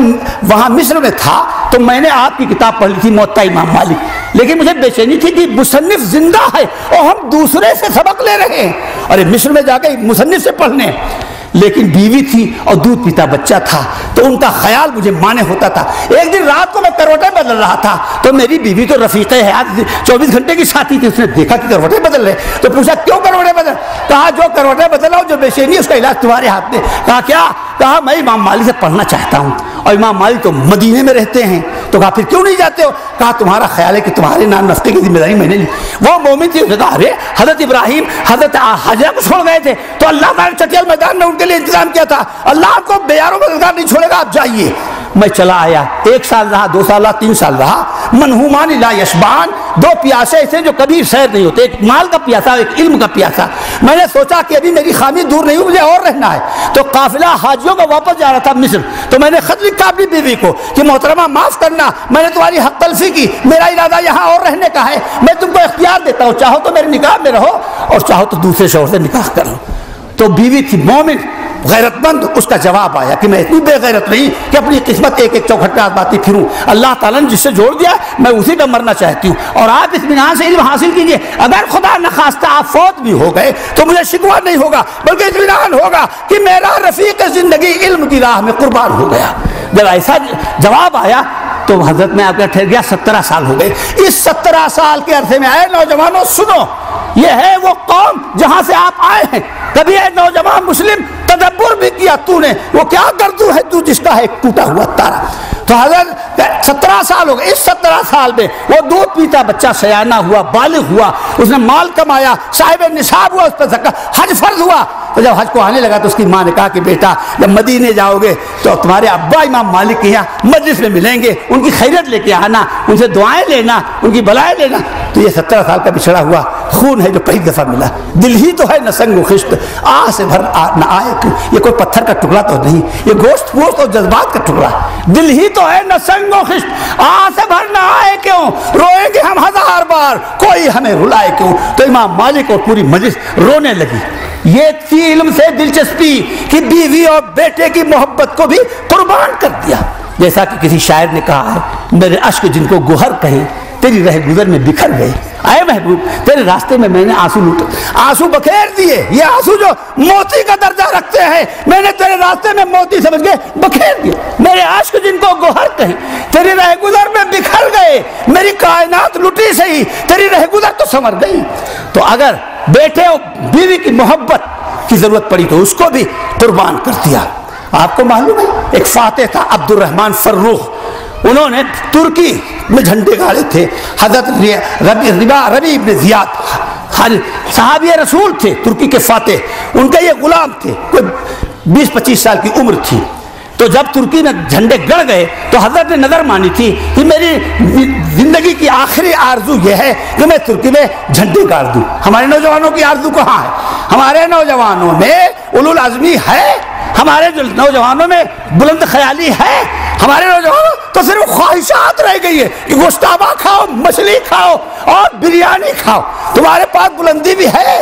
वहाँ मिस्र में था तो मैंने आपकी किताब पढ़ी थी, मुत्ता इमाम मालिक, लेकिन मुझे बेचैनी थी कि मुसन्निफ जिंदा है और हम दूसरे से सबक ले रहे हैं। अरे मिस्र में जाकर मुसन्निफ से पढ़ने, लेकिन बीवी थी और दूध पीता बच्चा था, तो उनका ख्याल मुझे माने होता था। एक दिन रात को मैं करवटें बदल रहा था तो मेरी बीवी तो रफीक़ है, आज 24 घंटे की साथी थी, उसने देखा कि करवटें बदल रहे, तो पूछा क्यों करवटें बदल? कहा जो करवटें बदलाओ, जो बेचैनी उसका इलाज तुम्हारे हाथ में। कहा क्या? कहा मैं इमाम मालिक से पढ़ना चाहता हूँ, और इमाम मालिक तो मदीने में रहते हैं। तो कहा फिर क्यों नहीं जाते हो? कहा तुम्हारा ख्याल है कि तुम्हारे नाम नफ्ते की जिम्मेदारी मैंने ली। वो मोमिन थी, कहा अरे हजरत इब्राहिम हजरत हाजरा को छोड़ गए थे तो अल्लाह ताला चटियाल मैदान ने उनके लिए इंतजाम किया था। अल्लाह आपको बेयारों बदलदार नहीं छोड़ेगा, आप जाइए। मैं चला आया, 1 साल रहा, 2 साल रहा, 3 साल रहा। मनहूमान ला यशबान, 2 प्यासे ऐसे जो कभी सैर नहीं होते, एक माल का प्यासा, एक इल्म का प्यासा। मैंने सोचा कि अभी मेरी खामी दूर नहीं हुई, मुझे और रहना है। तो काफिला हाजियों का वापस जा रहा था मिस्र, तो मैंने खत लिखा अपनी बीवी को कि मोहतरमा माफ़ करना, मैंने तुम्हारी हक तलफी की, मेरा इरादा यहाँ और रहने का है। मैं तुमको इख्तियार देता हूँ, चाहो तो मेरे निकाह में रहो और चाहो तो दूसरे शोहर से निकाह करो। तो बीवी थी मोमिन गैरतमंद, उसका जवाब आया कि मैं इतनी बेगैरत नहीं कि अपनी किस्मत एक एक चौखट पे आजमाती फिरूं। अल्लाह ताला ने जिससे जोड़ दिया मैं उसी पे मरना चाहती हूँ। और आप इस बिना से इल्म हासिल कीजिए, अगर खुदा न खास्ता आप फौत भी हो गए तो मुझे शिकवा नहीं होगा, बल्कि इत्मीनान होगा कि मेरा रफ़ीक़ ज़िंदगी इल्म की राह में कुर्बान हो गया। जब ऐसा जवाब आया तो हजरत में आपका ठहर गया, 17 साल हो गए। इस 17 साल के अरसे में आए नौजवानों सुनो, ये है वो कौम जहाँ से आप आए हैं। कभी नौजवान मुस्लिम तदब्बुर भी किया तूने, वो क्या गर्दू है तू जिसका है टूटा हुआ तारा। तो हजरत 17 साल हो गए। इस 17 साल में वो दूध पीता बच्चा सयाना हुआ, बालिग हुआ, उसने माल कमाया, साहिब निसाब हुआ, उस पर ज़कात हज फर्ज हुआ। तो जब हज को आने लगा तो उसकी माँ ने कहा कि बेटा जब मदीने जाओगे तो तुम्हारे अब्बा इमाम मालिक के यहाँ मजलिस में मिलेंगे, उनकी खैरियत लेके आना, उनसे दुआएं लेना, उनकी भलाएं लेना। तो ये 17 साल का पिछड़ा हुआ खून है जो पहली दफ़ा मिला। दिल ही तो है न संग खिश्त आह से भर न आए क्यों, ये कोई पत्थर का टुकड़ा तो नहीं, ये गोश्त पोश्त और जज्बात का टुकड़ा। दिल ही तो है न संग खिश्त आह से भर न आए क्यों, रोएंगे हम 1000 बार कोई हमें रुलाए क्यों। तो इमाम मालिक और पूरी मजलिस रोने लगी। ये थी इल्म से दिलचस्पी कि बीवी और बेटे की मोहब्बत को भी कुर्बान कर दिया। जैसा कि किसी शायर ने कहा है, मेरे अश्क जिनको गुहर कहें तेरी रह गुजर में बिखर गए, आए महबूब तेरे रास्ते में मैंने आंसू लूटे, आंसू बखेर दिए। ये आंसू जो मोती का दर्जा रखते हैं, मैंने तेरे रास्ते में मोती समझ के बखेर दिए। मेरे आश्क जिनको गोहर कहें तेरी रहगुजर में बिखर गए, मेरी कायनात लुटी सही तेरी रहगुजर तो संवर गई। तो अगर बेटे और बीवी की मोहब्बत की जरूरत पड़ी तो उसको भी कुर्बान कर दिया। आपको मालूम है एक फातह था अब्दुर्रहमान फर्रुख, उन्होंने तुर्की में झंडे गाड़े थे। हजरत रबी इब्ने ज़ियाद सहाबी रसूल थे, तुर्की के फातह, उनका ये गुलाम थे, कोई 20-25 साल की उम्र थी। तो जब तुर्की में झंडे गड़ गए तो हजरत ने नज़र मानी थी कि मेरी ज़िंदगी की आखिरी आरजू यह है कि मैं तुर्की में झंडे गाड़ दूँ। हमारे नौजवानों की आरजू कहाँ है? हमारे नौजवानों में उलूल आज़मी है, हमारे नौजवानों में बुलंद ख्याली है, हमारे नौजवानों तो सिर्फ ख्वाहिशात रह गई है कि गोश्ताबा खाओ, मछली खाओ और बिरयानी खाओ। तुम्हारे पास बुलंदी भी है,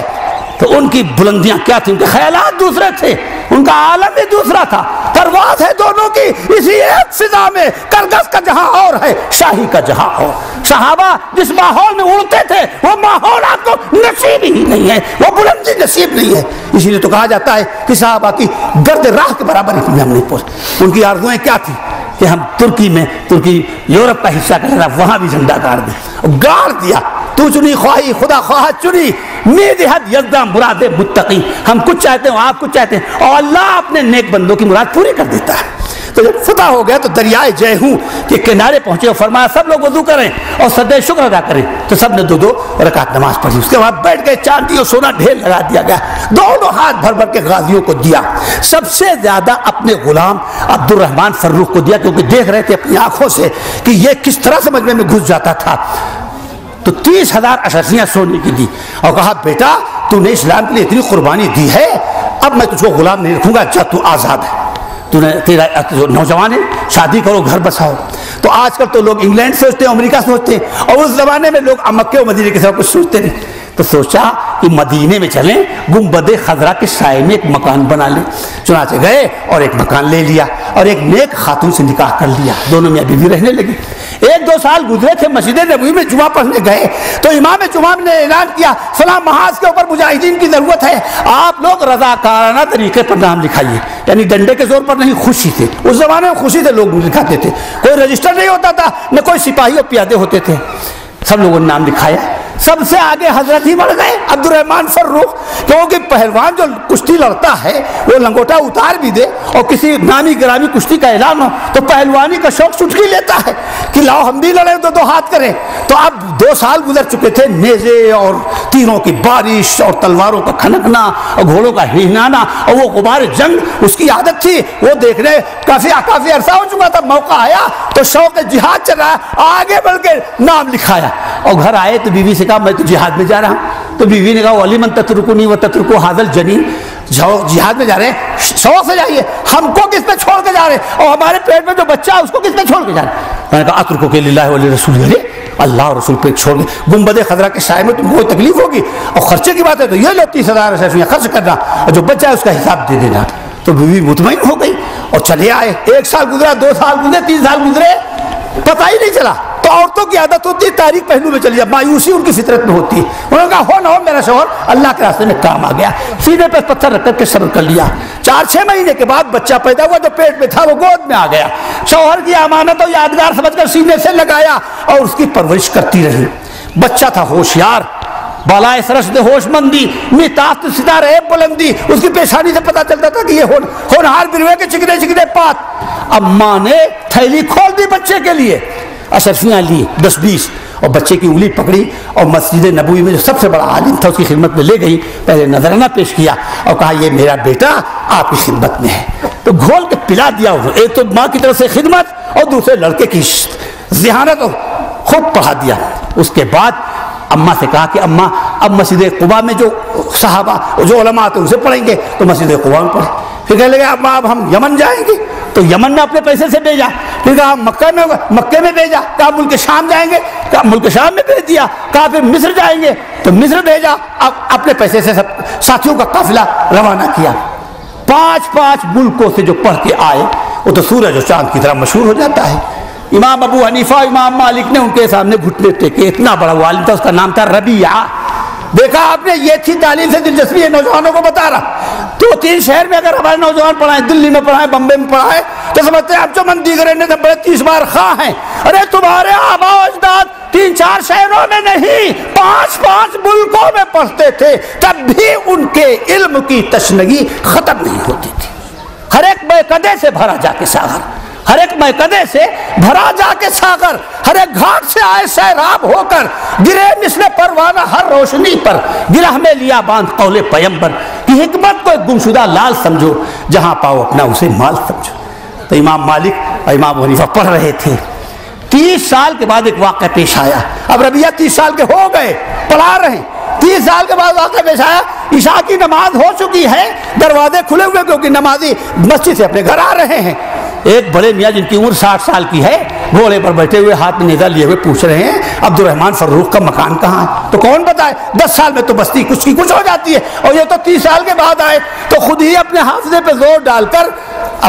तो उनकी बुलंदियाँ क्या थी? उनके ख्यालात दूसरे थे, उनका आलम भी दूसरा था। परवाज़ है दोनों की इसी एक फिजा में, करगस का जहां और है, शाही का जहां और। सहाबा जिस माहौल में उड़ते थे वो माहौल आपको नसीब ही नहीं है, वो बुलंदी नसीब नहीं है। इसीलिए तो कहा जाता है कि सहाबा की गर्द राह के बराबर इसमें हम नहीं पहुँचे। उनकी आरज़ुएं क्या थी कि हम तुर्की में, तुर्की यूरोप का हिस्सा कहना, वहाँ भी झंडा गाड़ दें। गाड़ दिया। तू चुनी ख्वाही खुदा ख्वाह चुनी, मेरी हद यज़्दा मुरादे मुत्तकी। हम कुछ चाहते हो, आप कुछ चाहते हैं, और अल्लाह अपने नेक बंदों की मुराद पूरी कर देता है। तो जब फतह हो गया तो दरियाए जयहू के किनारे पहुँचे और फरमाया सब लोग वजू करें और सदे शुक्र अदा करें। तो सब ने 2-2 रकात नमाज पढ़ी। उसके बाद बैठ गए, चांदी और सोना ढेर लगा दिया गया, दोनों हाथ भर भर के गाजियों को दिया। सबसे ज़्यादा अपने गुलाम अब्दुर्रहमान फर्रुख को दिया, क्योंकि देख रहे थे अपनी आँखों से कि ये किस तरह से मजमे में घुस जाता था। तो 30,000 अशरसियाँ सोने की दी और कहा बेटा तूने इस्लाम के लिए इतनी कुर्बानी दी है, अब मैं तुझको गुलाम नहीं रखूँगा, अच्छा तू आज़ाद है, तूने तेरा नौजवान है, शादी करो, घर बसाओ। तो आजकल तो लोग इंग्लैंड सोचते हैं, अमेरिका सोचते हैं, और उस ज़माने में लोग मक्के और मदीने के साथ कुछ सोचते नहीं। तो सोचा कि मदीने में चलें, गुम्बदे खजरा के साए में एक मकान बना लें। चुनाचे गए और एक मकान ले लिया और एक नेक खातून से निकाह कर लिया, दोनों मियाँ बीवी रहने लगे। 1-2 साल गुजरे थे, मस्जिद-ए-नबवी में जुमा पढ़ने गए तो इमाम जुमा ने ऐलान किया सलाम महाज के ऊपर मुजाहिदीन की ज़रूरत है, आप लोग रजाकाराना तरीके पर नाम लिखाइए। यानी डंडे के जोर पर नहीं, खुशी थे, उस ज़माने में खुशी से लोग लिखाते थे, कोई रजिस्टर नहीं होता था, न कोई सिपाही और प्यादे होते थे, सब लोगों ने नाम लिखाया। सबसे आगे हजरत ही बढ़ गए अब्दुर्रहमान फर्रुख, क्योंकि पहलवान जो कुश्ती लड़ता है वो लंगोटा उतार भी दे और किसी नामी ग्रामी कुश्ती का ऐलान हो तो पहलवानी का शौक चुटकी लेता है कि लाओ हम भी लड़े तो दो हाथ करें। तो अब 2 साल गुजर चुके थे, नेज़े और तीरों की बारिश और तलवारों का खनकना और घोड़ों का हिहनाना और वो गुबार जंग उसकी आदत थी, वो देखने काफ़ी अरसा हो चुका था। मौका आया तो शौक जिहाद चल रहा है, आगे बढ़ के नाम लिखाया और घर आए तो बीवी से कहा मैं तो जिहाद में जा रहा हूँ। तो बीवी ने कहा वाली मन तत्रुको नहीं वो तत्रुको हादल जनी, जिहाद में जा रहे हैं शौक से जाइए, हमको किस पे छोड़ के जा रहे हैं और हमारे पेट में जो बच्चा है उसको किस पे छोड़ के जा रहे हैं। मैंने कहा अतरुको के लिल्लाह वली रसूल, अल्लाह रसूल पे छोड़ के गुम्बद खदरा के साय में तुमको तकलीफ होगी और ख़र्चे की बात है तो ये लो 30,000 खर्च करना और जो बच्चा है उसका हिसाब दे देना। तो बीवी मुतमईन हो गई और चले आए। 1 साल गुजरा, 2 साल गुजरे, 3 साल गुजरे, पता ही नहीं चला। तो औरतों की आदत होती है तारीख पहलू में चली जाए, मायूसी उनकी फितरत में होती है। उन्होंने कहा हो ना हो मेरा शौहर अल्लाह के रास्ते में काम आ गया, सीधे पे पत्थर रख करके सब्र कर लिया। 4-6 महीने के बाद बच्चा पैदा हुआ, जो पेट में था वो गोद में आ गया। शौहर की अमानत और यादगार समझकर सीने से लगाया और उसकी परवरिश करती रही। बच्चा था होशियार, बालाए सरस ने होशमंदी, मितास्त सितारे बुलंदी, उसकी पेशानी से पता चलता था कि ये होनहार बिरवे के चिकने पात। अम्मा ने थैली खोल दी बच्चे के लिए, अशरफियाँ ली 10-20 और बच्चे की उंगली पकड़ी और मस्जिद-ए-नबवी में जो सबसे बड़ा आलिम था उसकी खिदमत में ले गई, पहले नजराना पेश किया और कहा ये मेरा बेटा आपकी खिदमत में है। तो घोल के पिला दिया उन्होंने, एक तो माँ की तरफ से खिदमत और दूसरे लड़के की जहानत खुद पढ़ा दिया। उसके बाद अम्मा से कहा कि अम्मा अब मस्जिद-ए-कुबा में जो सहाबा जो उलमा आते उनसे पढ़ेंगे, तो मस्जिद-ए-कुबा में पढ़े। फिर कहने लगे अम्मा अब हम यमन जाएंगे, तो यमन में अपने पैसे से भेजा। फिर कहा मक्के में भेजा। कहा मुल्क शाम जाएंगे, कहा मुल्क शाम में भेज दिया। कहा फिर मिस्र जाएंगे, तो मिस्र भेजा। अब अपने पैसे से सब साथियों का काफिला रवाना किया। 5-5 मुल्कों से जो पढ़ के आए वो तो सूरज और चाँद की तरह मशहूर हो जाता है। इमाम अबू हनीफा इमाम मालिक ने उनके सामने घुटने टेके, इतना बड़ा वालिम था, उसका नाम था रबिया। देखा आपने, ये थी तालीम से दिलचस्पी, ये नौजवानों को बता रहा। 2-3 शहर में अगर हमारे नौजवान पढ़ाएं, दिल्ली में पढ़ाएं, बम्बई में पढ़ाएं, तो समझते हैं आप जो मन दीगरे ने बड़े 30 बार खा हैं। अरे तुम्हारे आबा अजदाद 3-4 शहरों में नहीं, 5-5 मुल्कों में पढ़ते थे, तब भी उनके इल्म की तशनगी ख़त्म नहीं होती थी। हर एक बेकदे से भरा जाके सागर, हर एक मैकदे से भरा जाके सागर, हर एक घाट से आए सैराब होकर, गिरे मिस्ले परवाना हर रोशनी पर, गिरह में लिया बांध कौले पैम्बर, कि हिकमत को एक गुमशुदा लाल समझो, जहां पाओ अपना उसे माल समझो। तो इमाम मालिक और इमाम हनीफा पढ़ रहे थे। 30 साल के बाद एक वाक़या पेश आया। अब रबिया 30 साल के हो गए, पढ़ा रहे हैं। 30 साल के बाद वाक़या पेश आया, ईशा की नमाज हो चुकी है, दरवाजे खुले हुए क्योंकि नमाजी मस्जिद से अपने घर आ रहे हैं। एक बड़े मियाँ जिनकी उम्र 60 साल की है, घोड़े पर बैठे हुए हाथ में नेज़ा लिए हुए पूछ रहे हैं अब्दुर्रहमान फर्रुख का मकान कहाँ है। तो कौन बताए, 10 साल में तो बस्ती कुछ की कुछ हो जाती है और ये तो 30 साल के बाद आए। तो खुद ही अपने हाफिज़े पे जोर डालकर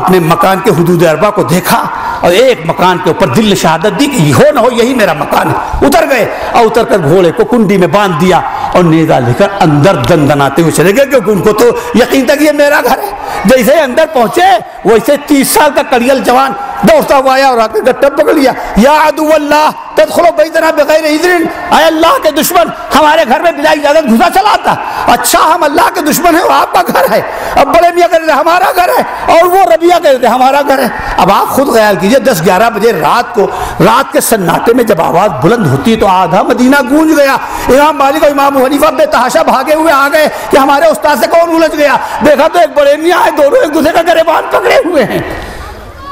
अपने मकान के हुदूद अरबा को देखा और एक मकान के ऊपर दिल शहादत दी कि हो ना हो यही मेरा मकान है। उतर गए और उतर कर घोड़े को कुंडी में बांध दिया और नेज़ा लेकर अंदर दनदनाते हुए चले गए, क्योंकि उनको तो यकीन था कि ये मेरा घर है। जैसे अंदर पहुँचे वैसे 30 साल का कड़ियल जवान दौड़ता हुआ आया और आकर गट्टा पकड़ लिया। या अदुवल्लाह तदखुलू बैतना बगैर इज़्न, आए अल्लाह के दुश्मन हमारे घर में बिना इजाज़त घुसा चला आता। अच्छा हम अल्लाह के दुश्मन हैं और आपका घर है। अब बड़े मियाँ कह रहे हमारा घर है और वो रबिया कह रहे हमारा घर है। अब आप खुद ख्याल कीजिए 10-11 बजे रात को, रात के सन्नाटे में जब आवाज़ बुलंद होती तो आधा मदीना गूंज गया। इमाम मालिक और इमाम हनीफा बेतहाशा भागे हुए आ गए कि हमारे उस्ताद से कौन उलझ गया। देखा तो एक बड़े मियाँ आए, दोनों एक दूसरे का गिरेबान पकड़े हुए हैं।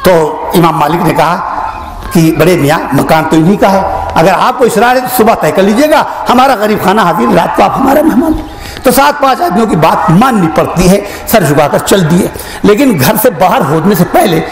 तो इमाम मालिक ने कहा कि बड़े मियाँ मकान तो इन्हीं का है, अगर आपको इसरार है तो सुबह तय कर लीजिएगा, हमारा गरीब खाना हाजिर, रात को आप हमारा मेहमान। तो 7-5 आदमियों की बात माननी पड़ती है, सर झुकाकर चल दिए। लेकिन घर से बाहर होने से पहले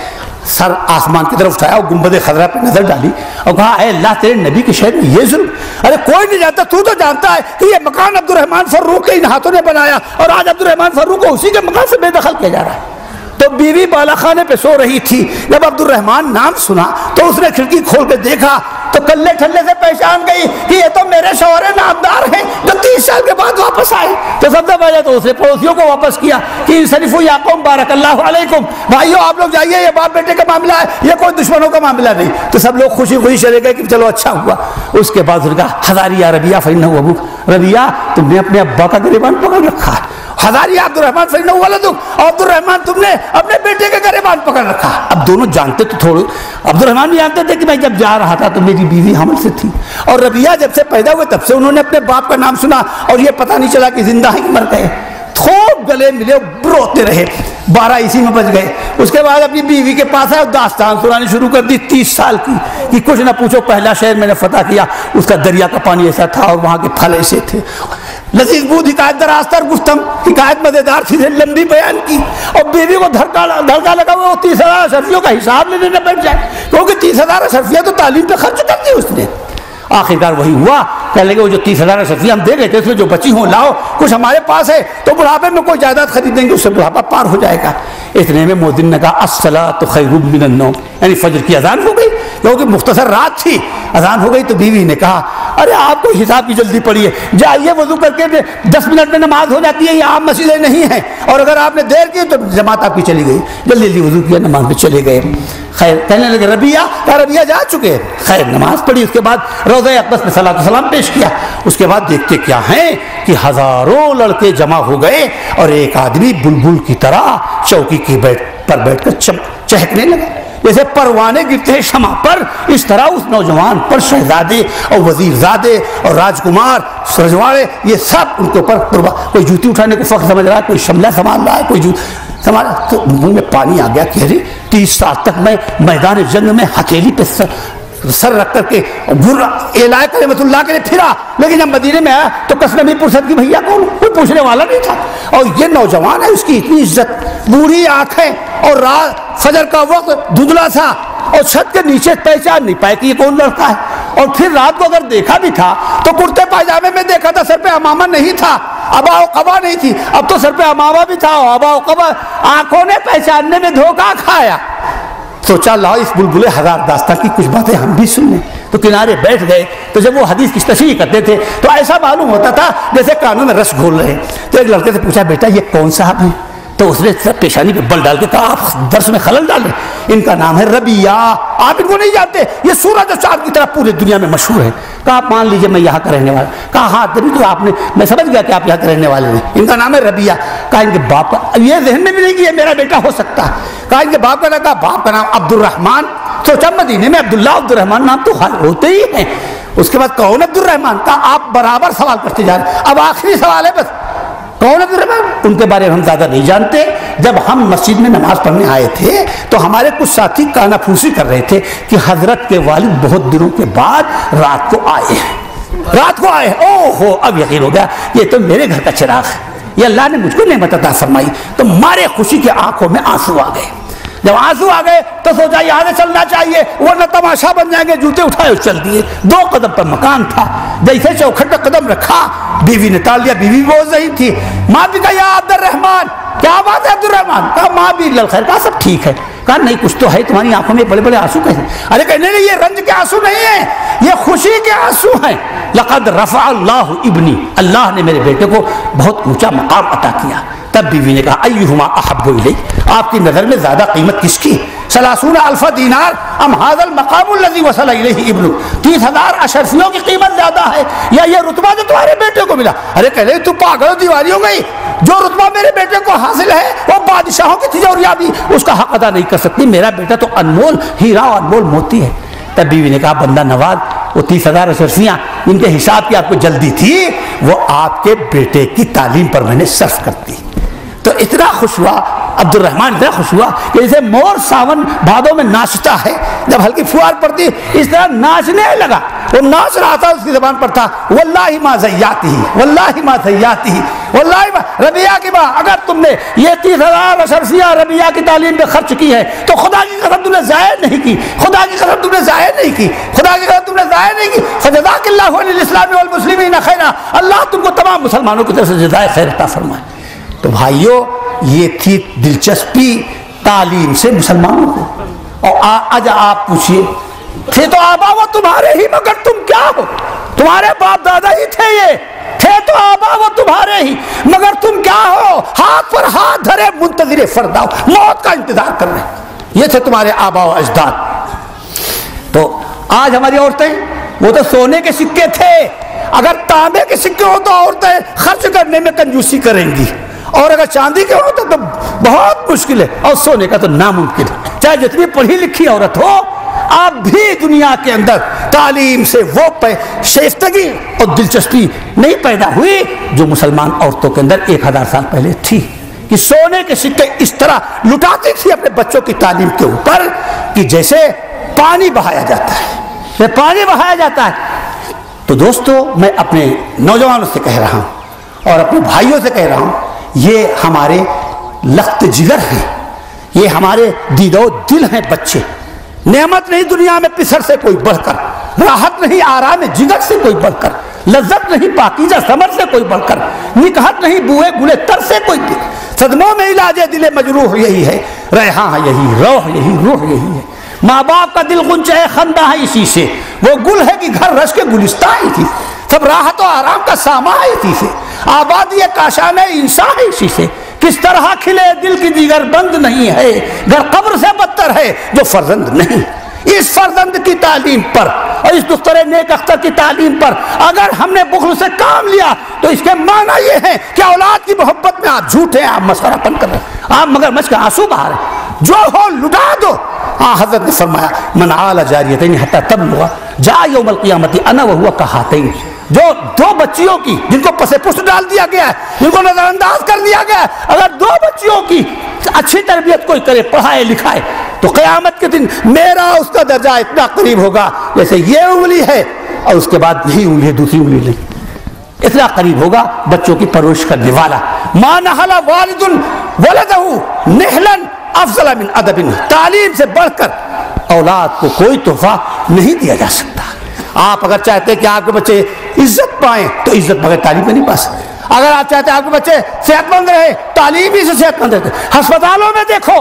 सर आसमान की तरफ उठाया और गुम्बद खजरा पर नज़र डाली और कहा अरे अल्लाह तेरे नबी के शहर में ये जुल्म, अरे कोई नहीं जानता, तू तो जानता है कि ये मकान अब्दुर्रहमान फर्रुख के इन हाथों ने बनाया और आज अब्दुर्रहमान फर्रुख को उसी के मकान से बेदखल किया जा रहा है। तो बीवी बालाखाने पे सो रही थी, जब अब्दुर्रहमान नाम सुना तो उसने खिड़की खोल के देखा तो कल्ले ठल्ले से पहचान गई कि ये तो मेरे शौहर नामदार हैं जो 30 साल के बाद वापस वापस आए तो सबसे पहले तो उसने पड़ोसियों को वापस किया कि इंसरिफू या कौम बारकल्लाहु अलैकुम, भाइयों आप लोग जाइए, ये बाप बेटे का मामला है, ये कोई दुश्मनों का मामला नहीं। तो सब लोग खुशी खुशी चले गए कि चलो अच्छा हुआ। उसके बाद उनका हज़ारिया रबिया फ़ैन्ना अबू, रबिया तुमने अपने अब्बा का गिरेबान पकड़ रखा है। हज़ारिया अब्दुर्रहमान फ़ैन्ना वलदुक, अब्दुर्रहमान तुमने अपने बेटे का गिरेबान पकड़ रखा। अब दोनों जानते तो थोड़े, अब्दुर्रहमान भी जानते थे कि मैं जब जा रहा था तो मेरी बीवी हमल से थी, और रबिया जब से पैदा हुए तब से उन्होंने अपने बाप का नाम सुना और ये पता नहीं चला कि जिंदा है कि मर गए। खूब गले मिले, रोते रहे, 12 इसी में बच गए। उसके बाद अपनी बीवी के पास आए और दास्तान सुनानी शुरू कर दी 30 साल की कि कुछ ना पूछो, पहला शहर मैंने फतह किया, उसका दरिया का पानी ऐसा था और वहाँ के फल ऐसे थे। लजीज बूद हिकायत दरास्तर गुफ्तम, हिकायत मज़ेदार थी, लंबी बयान की और बीवी को धड़का लगा हुआ 30,000 अशरफियों का हिसाब लेने न बैठ जाए, क्योंकि 30,000 अशरफियाँ तो तालीम पर खर्च कर दी उसने। आखिरकार वही हुआ, कहने लगे वो जो 30,000 अशरफियाँ हम दे गए थे उसमें जो बची हो लाओ, कुछ हमारे पास है तो बुढ़ापे में कोई जायदाद खरीदेंगे, उससे बुढ़ापा पार हो जाएगा। इतने में मोदिन ने कहा अस्सलातु खैरुम मिनन नौम, यानी फजर की अजान हो गई, क्योंकि मुख्तसर रात थी, अजान हो गई तो बीवी ने कहा अरे आपको हिसाब की जल्दी पड़ी है, जाइए वजू करके 10 मिनट में नमाज हो जाती है, ये आम मस्जिदें नहीं है, और अगर आपने देर की तो जमात आपकी चली गई। जल्दी जल्दी वजू किया, नमाज में चले गए। खैर कहने लगे रबिया, क्या रबिया जा चुके हैं? खैर नमाज पढ़ी, उसके बाद रोज़े अक़दस में सलात सलाम पेश किया। उसके बाद देखते क्या हैं कि हज़ारों लड़के जमा हो गए और एक आदमी बुलबुल की तरह चौकी की पर बैठकर चहकने लगा, जैसे परवाने गिरते हैं शमा पर, इस तरह उस नौजवान पर शहजादे और वजीरजादे और राजकुमार सरजवाड़े ये सब उनके ऊपर, कोई जूती उठाने को फख्र समझ रहा है, कोई शमला संभाल रहा है, कोई हमारा तो मुँह में पानी आ गया कि अरे 30 साल तक मैं मैदान जंग में हथेली पे सर रख करके एलाय करे मतुल्ला के लिए फिरा, लेकिन जब मदीने में आया तो कसम ही फुर्सत की भैया कौन, कोई पूछने वाला नहीं था। और ये नौजवान है, उसकी इतनी इज्जत, बूढ़ी आँखें और रात फजर का वक्त, धुंधला था और छत के नीचे पहचान नहीं पाए कि ये कौन लड़का है। और फिर रात को अगर देखा भी था तो कुर्ते पायजामे में देखा था, सर पे अमामा नहीं था, अबा ओ कबा नहीं थी, अब तो सर पे अमामा भी था और अबा ओ कबा। आंखों ने पहचानने में धोखा खाया, सोचा लाओ इस बुलबुले हजार दास्ता की कुछ बातें हम भी सुन लें, तो किनारे बैठ गए। तो जब वो हदीस की तशरीह करते थे तो ऐसा मालूम होता था जैसे कानून में रस घोल रहे। तो एक लड़के से पूछा बेटा ये कौन साहब हैं, तो उसने सब पेशानी पे बल डाल के कहा आप दर्स में खलल डाल रहे, इनका नाम है रबिया, आप इनको नहीं जानते, ये सूरज और चाँद की तरह पूरी दुनिया में मशहूर है। कहा आप मान लीजिए मैं यहाँ का रहने वाला, कहा हाँ तभी तो आपने, मैं समझ गया कि आप यहाँ के रहने वाले हैं, इनका नाम है रबिया। कहा इनके बाप का, ये जहन में भी नहीं कि ये मेरा बेटा हो सकता है, कहा इनके बाप का नाम, कहा बाप का नाम अब्दुर्रहमान, सोचा मदीने में अब्दुल्ला अब्दुर्रहमान नाम तो हर होते ही हैं। उसके बाद कौन अब्दुर्रहमान, कहा आप बराबर सवाल करते जा रहे, अब आखिरी सवाल है बस कौन अब्दुर्रहमान। उनके बारे में हम ज़्यादा नहीं जानते। जब हम मस्जिद में नमाज पढ़ने आए थे तो हमारे कुछ साथी कानाफूसी कर रहे थे कि हजरत के वालिद बहुत दिनों के बाद रात को आए हैं। ओहो अब यकीन हो गया ये तो मेरे घर का चिराग है, ये अल्लाह ने मुझको नेमत अता फरमाई। तो मारे खुशी के आंखों में आंसू आ गए। जब आंसू आ गए तो सोचा यहाँ से चलना चाहिए वरना तमाशा बन जाएंगे। जूते उठाए चल दिए, 2 कदम पर मकान था, जैसे चौखट पर कदम रखा बीवी ने ताल दिया। बीवी बहुत सही थी, माँ भी कहा अब्दुर्रहमान क्या बात है अब्दुर्रहमान, कहा माँ भी ललखैर, कहा सब ठीक है, कहा नहीं कुछ तो है तुम्हारी आंखों में बड़े बड़े आंसू कैसे। अरे कहने नहीं ये रंज के आंसू नहीं है, ये खुशी के आंसू हैं। लक़द रफ़ा अल्लाहु इब्नी, अल्लाह ने मेरे बेटे को बहुत ऊंचा मकाम अता किया। तब बीवी ने कहा अय्युहुमा अहब्बु इलैक, आपकी नज़र में ज़्यादा कीमत किसकी, 30,000 दीनार अम हाज़ल मक़ामुल लज़ी वसल इलैहि इब्नु, 30,000 अशरफियों की कीमत ज़्यादा है या ये रुतबा जो तुम्हारे बेटे को मिला। अरे कह रही तू पागल दीवानी हो गई, जो रुतबा मेरे बेटे को हासिल है वो बादशाहों की तिजोरियाँ भी उसका हक अदा नहीं कर सकती, मेरा बेटा तो अनमोल हीरा और अनमोल मोती है। तब बीवी ने कहा बंदा नवाज, वो 30,000 अशरफियाँ इनके हिसाब की आपको जल्दी थी, वो आपके बेटे की तालीम पर मैंने सर्फ कर दी। तो इतना खुश हुआ अब्दुर्रहमान, इतना खुश हुआ कि जैसे मोर सावन भादों में नाचता है जब हल्की फुहार पड़ती, इस तरह नाचने लगा। वो नाच रहा था, उसकी जबान पर था वल्लाही माँ सयाती ही, वल्लाही माँ सयाती ही, वल्लाही माँ रबिया की माँ, अगर तुमने ये 30,000 अशरफियाँ रबिया की तालीम में खर्च की है तो खुदा की कसम तुमने ज़ाया नहीं की, खुदा की कसम तुमने ज़ाया नहीं की, खुदा की कसम तुमने ज़ाया नहीं की। फजज़ाकिल्लाहु अनिल इस्लामी वल मुस्लिमीन खैरा, अल्लाह तुमको तमाम मुसलमानों की तरफ से जज़ाए खैर अता फरमाए। तो भाइयों ये थी दिलचस्पी तालीम से मुसलमानों को। और आज आप पूछिए थे तो आबा वो तुम्हारे ही, मगर तुम क्या हो, तुम्हारे बाप दादा ही थे, ये थे तो आबा वो तुम्हारे मगर तुम क्या हो, हाथ पर हाथ धरे मुंतजर फरदा, मौत का इंतजार कर रहे। ये थे तुम्हारे आबा व अजदाद। तो आज हमारी औरतें वो तो सोने के सिक्के थे, अगर तांबे के सिक्के हो तो औरतें खर्च करने में कंजूसी करेंगी, और अगर चांदी के हो तो बहुत मुश्किल है, और सोने का तो नामुमकिन है। चाहे जितनी पढ़ी लिखी औरत हो, आप भी दुनिया के अंदर तालीम से वो शेफ्तगी और दिलचस्पी नहीं पैदा हुई जो मुसलमान औरतों के अंदर 1000 साल पहले थी, कि सोने के सिक्के इस तरह लुटाती थी अपने बच्चों की तालीम के ऊपर कि जैसे पानी बहाया जाता है, पानी बहाया जाता है। तो दोस्तों, मैं अपने नौजवानों से कह रहा हूँ और अपने भाइयों से कह रहा हूँ, ये हमारे लख्त जिगर हैं, ये हमारे दीदो दिल हैं बच्चे। नेमत नहीं दुनिया में पिसर से कोई बढ़कर, राहत नहीं आराम जिगर से कोई बढ़कर, लज्जत नहीं पाकीजा समर से कोई बढ़कर, निकहत नहीं बुए गुले तर से कोई। सदमों में इलाजे दिले मजरूह यही है, रेहा यही, रोह यही, रूह यही है। माँ बाप का दिल गुंज है, खंदा है इसी से, वो गुल है कि घर रश के गुलिस्ता ही थी, सब राहत और आराम का सामा है इसी से, आबादी काशा में इंसान है इसी से। किस तरह खिले दिल की दीगर बंद नहीं है, घर कब्र से बदतर है जो फर्जंद नहीं। इस फर्जंद की तालीम पर और इस दुस्तरे नेक अख्तर की तालीम पर अगर हमने बुखल से काम लिया तो इसके माना ये है कि औलाद की मोहब्बत में आप झूठे हैं, आप मसखरापन कर रहे हैं, आप मगर मच का आंसू बहा रहे, जो हो लुटा दो। हजरत ने फरमाया, मन आला जारियतैन हत्ता तबलुगा जायौमल क़ियामति अना व हुवा कहातैन। जो दो बच्चियों की जिनको पसे पुष्ट डाल दिया गया है, जिनको नजरअंदाज कर दिया गया है, अगर दो बच्चियों की अच्छी तरबियत कोई करे, पढ़ाए लिखाए, तो क़यामत के दिन मेरा उसका दर्जा इतना करीब होगा जैसे ये उंगली है और उसके बाद नहीं उंगली, दूसरी उंगली नहीं, इतना करीब होगा बच्चों की परवरिश करने वाला। मा नहला वालिदुन वलदहु नहलन अफजल मिन अदबिन। तालीम से बढ़कर औलाद को कोई तोहफा नहीं दिया जा सकता। आप अगर चाहते हैं कि आपके बच्चे इज्जत पाएं तो इज्जत बगैर तालीम में नहीं पा सकते। अगर आप चाहते हैं आपके बच्चे सेहतमंद रहे, तालीम ही से सेहतमंद रहे। अस्पतालों में देखो,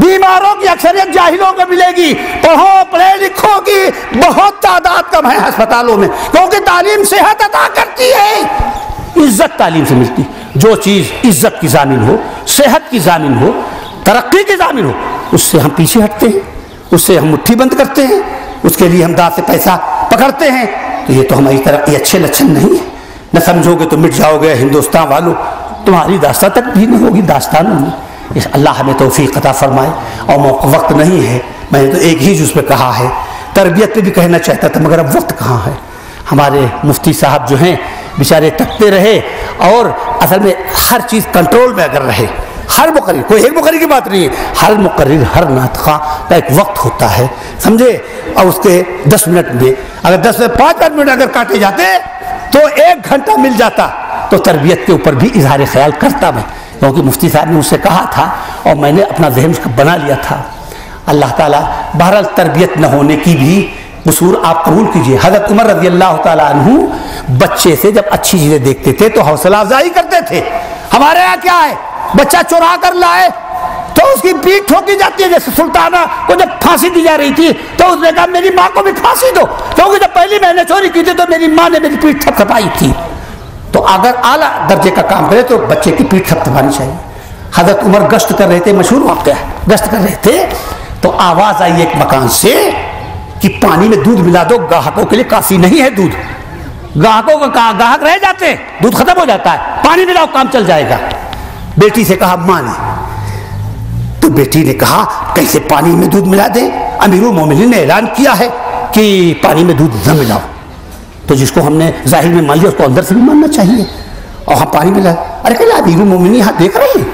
बीमारों की अक्सरियत जाहिलों को मिलेगी। पढ़ो, पढ़े लिखो की बहुत तादाद कम है अस्पतालों में, क्योंकि तालीम सेहत अदा करती है, इज्जत तालीम से मिलती। जो चीज़ इज्जत की जामिन हो, सेहत की जामिन हो, तरक्की की जामिन हो, उससे हम पीछे हटते हैं, उससे हम मुट्ठी बंद करते हैं, उसके लिए हम दांत से पैसा पकड़ते हैं। तो ये तो हमारी तरक्की अच्छे लक्षण नहीं है। न समझोगे तो मिट जाओगे हिंदुस्तान वालों, तुम्हारी दास्तां तक भी नहीं होगी दास्तानों में। इस अल्लाह हमें तौफीक अता फरमाए। और वक्त नहीं है, मैंने तो एक ही जुज़ पे कहा है, तरबियत पे भी कहना चाहता था मगर अब वक्त कहाँ है। हमारे मुफ्ती साहब जो हैं बेचारे तकते रहे, और असल में हर चीज़ कंट्रोल में अगर रहे, हर मुकर्रिर, कोई एक मुकर्रिर की बात नहीं है, हर मुकर्रिर, हर नातखा का एक वक्त होता है, समझे। और उसके 10 मिनट में अगर 10 से 5 मिनट अगर काटे जाते तो 1 घंटा मिल जाता, तो तरबियत के ऊपर भी इजहार ख्याल करता मैं, क्योंकि मुफ्ती साहब ने मुझसे कहा था और मैंने अपना जहन बना लिया था। अल्लाह ताला बहरहाल तरबियत न होने की भी कसूर आप कबूल कीजिए। हजरत उमर रज़ी अल्लाह ताला अन्हु बच्चे से जब अच्छी चीज़ें देखते थे तो हौसला अफजाई करते थे। हमारे यहाँ क्या है, बच्चा चुरा कर लाए तो उसकी पीठ ठोकी जाती है। जैसे सुल्ताना को जब फांसी दी जा रही थी तो उसने कहा मेरी माँ को भी फांसी दो, क्योंकि जब पहली मैंने चोरी की थी तो मेरी माँ ने मेरी पीठ थपथपाई थी। तो अगर आला दर्जे का काम करे तो बच्चे की पीठ थपथपानी चाहिए। हजरत उमर गश्त कर रहे थे, मशहूर वाक़या है, गश्त कर रहे थे तो आवाज़ आई एक मकान से कि पानी में दूध मिला दो, ग्राहकों के लिए काफ़ी नहीं है दूध, ग्राहकों का ग्राहक रह जाते हैं, दूध खत्म हो जाता है, पानी मिलाओ काम चल जाएगा। बेटी से कहा माँ ने, तो बेटी ने कहा कैसे पानी में दूध मिला दें, अमीरुल मोमिनीन ने ऐलान किया है कि पानी में दूध न मिलाओ। तो जिसको हमने जाहिर में मान लिया उसको अंदर से भी मानना चाहिए। और हम पानी मिला, अरे कहला अमीरुल मोमिनीन यहाँ देख रहे हैं,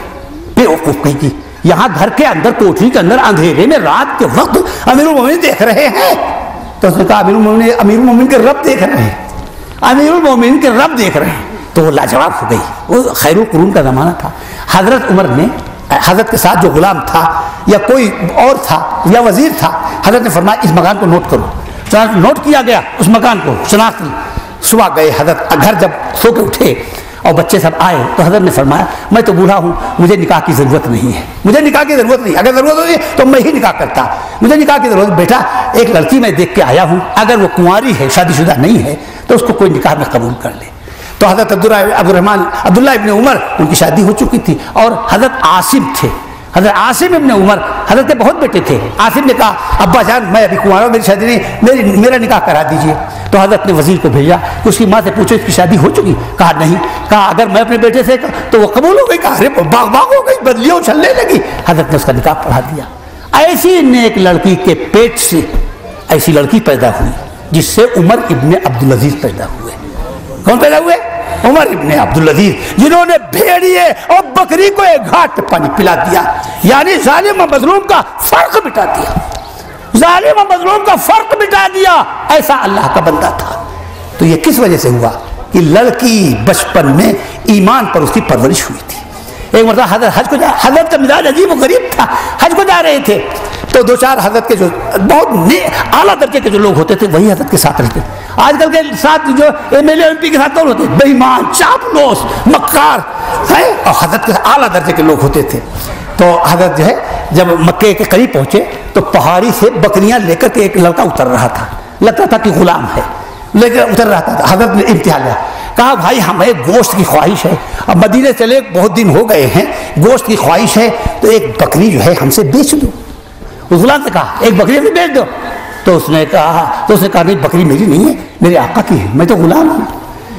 बेवकूफ़ कहीं की, यहाँ घर के अंदर कोठरी के अंदर अंधेरे में रात के वक्त अमीरुल मोमिनीन देख रहे हैं। तो उसने कहा अमीरुल मोमिनीन के रब देख रहे हैं, अमीरुल मोमिनीन के रब देख रहे हैं। तो वो लाजवाब हो गई, वो खैरुल कुरून का ज़माना था। हजरत उमर ने, हजरत के साथ जो गुलाम था या कोई और था या वजीर था, हजरत ने फरमाया इस मकान को नोट करो। चनाख्त नोट किया गया उस मकान को, शनाख्त। सुबह गए हजरत घर, जब सो के उठे और बच्चे सब आए तो हजरत ने फरमाया मैं तो बूढ़ा हूँ, मुझे निकाह की ज़रूरत नहीं है, मुझे निकाह की ज़रूरत नहीं, अगर ज़रूरत होती तो मैं ही निकाह करता, मुझे निकाह की ज़रूरत। बेटा एक लड़की मैं देख के आया हूँ, अगर वो कुंवारी है, शादीशुदा नहीं है, तो उसको कोई निकाह में कबूल कर ले। तो हजरत अब्दुल्ला इब्ने उमर उनकी शादी हो चुकी थी और हजरत आसिम थे। हजरत आसिम इब्ने उमर हजरत के बहुत बेटे थे। आसिम ने कहा, अब्बा जान मैं अभी कुंवारा हूँ, मेरी शादी नहीं, मेरा निकाह करा दीजिए। तो हजरत ने वजीर को भेजा कि उसकी माँ से पूछो इसकी शादी हो चुकी। कहा नहीं। कहा अगर मैं अपने बेटे से, तो वो कबूल हो गई। कहा अरे बाग बाग हो गई, बदलियाँ उछलने लगी। हजरत ने उसका निकाह पढ़ा दिया। ऐसी नेक लड़की के पेट से ऐसी लड़की पैदा हुई जिससे उमर इब्ने अब्दुल अजीज पैदा हुए। कौन पैदा हुए? उमर इब्ने अब्दुल अजीज, जिन्होंने भेड़िए और बकरी को एक घाट पानी पिला दिया, यानी जालिम और मजलूम का फर्क मिटा दिया। जालिम और मजलूम का फर्क मिटा दिया, ऐसा अल्लाह का बंदा था। तो ये किस वजह से हुआ कि लड़की बचपन में ईमान पर उसकी परवरिश हुई थी। एक मतलब हजरत का मिजाज अजीब और गरीब था। हज को जा रहे थे तो दो चार हजरत के जो बहुत आला दर्जे के जो लोग होते थे वही हजरत के साथ रहते थे। आजकल के साथ जो MLA MP के साथ कौन होते? बेईमान, चापलूस, मक्कार है। और हजरत के आला दर्जे के लोग होते थे। तो हजरत जो है जब मक्के के करीब पहुँचे तो पहाड़ी से बकरियाँ लेकर के एक लड़का उतर रहा था। लगता था कि गुलाम है, लेकिन उतर रहा था। हजरत ने इम्तिहान लिया। कहा भाई हमें गोश्त की ख्वाहिश है, अब मदीने चले बहुत दिन हो गए हैं, गोश्त की ख्वाहिश है, तो एक बकरी जो है हमसे बेच दो। उस गुलाम ने कहा एक बकरी हमें बेच दो। तो उसने कहा नहीं, बकरी मेरी नहीं है, मेरे आका की है, मैं तो गुलाम हूँ।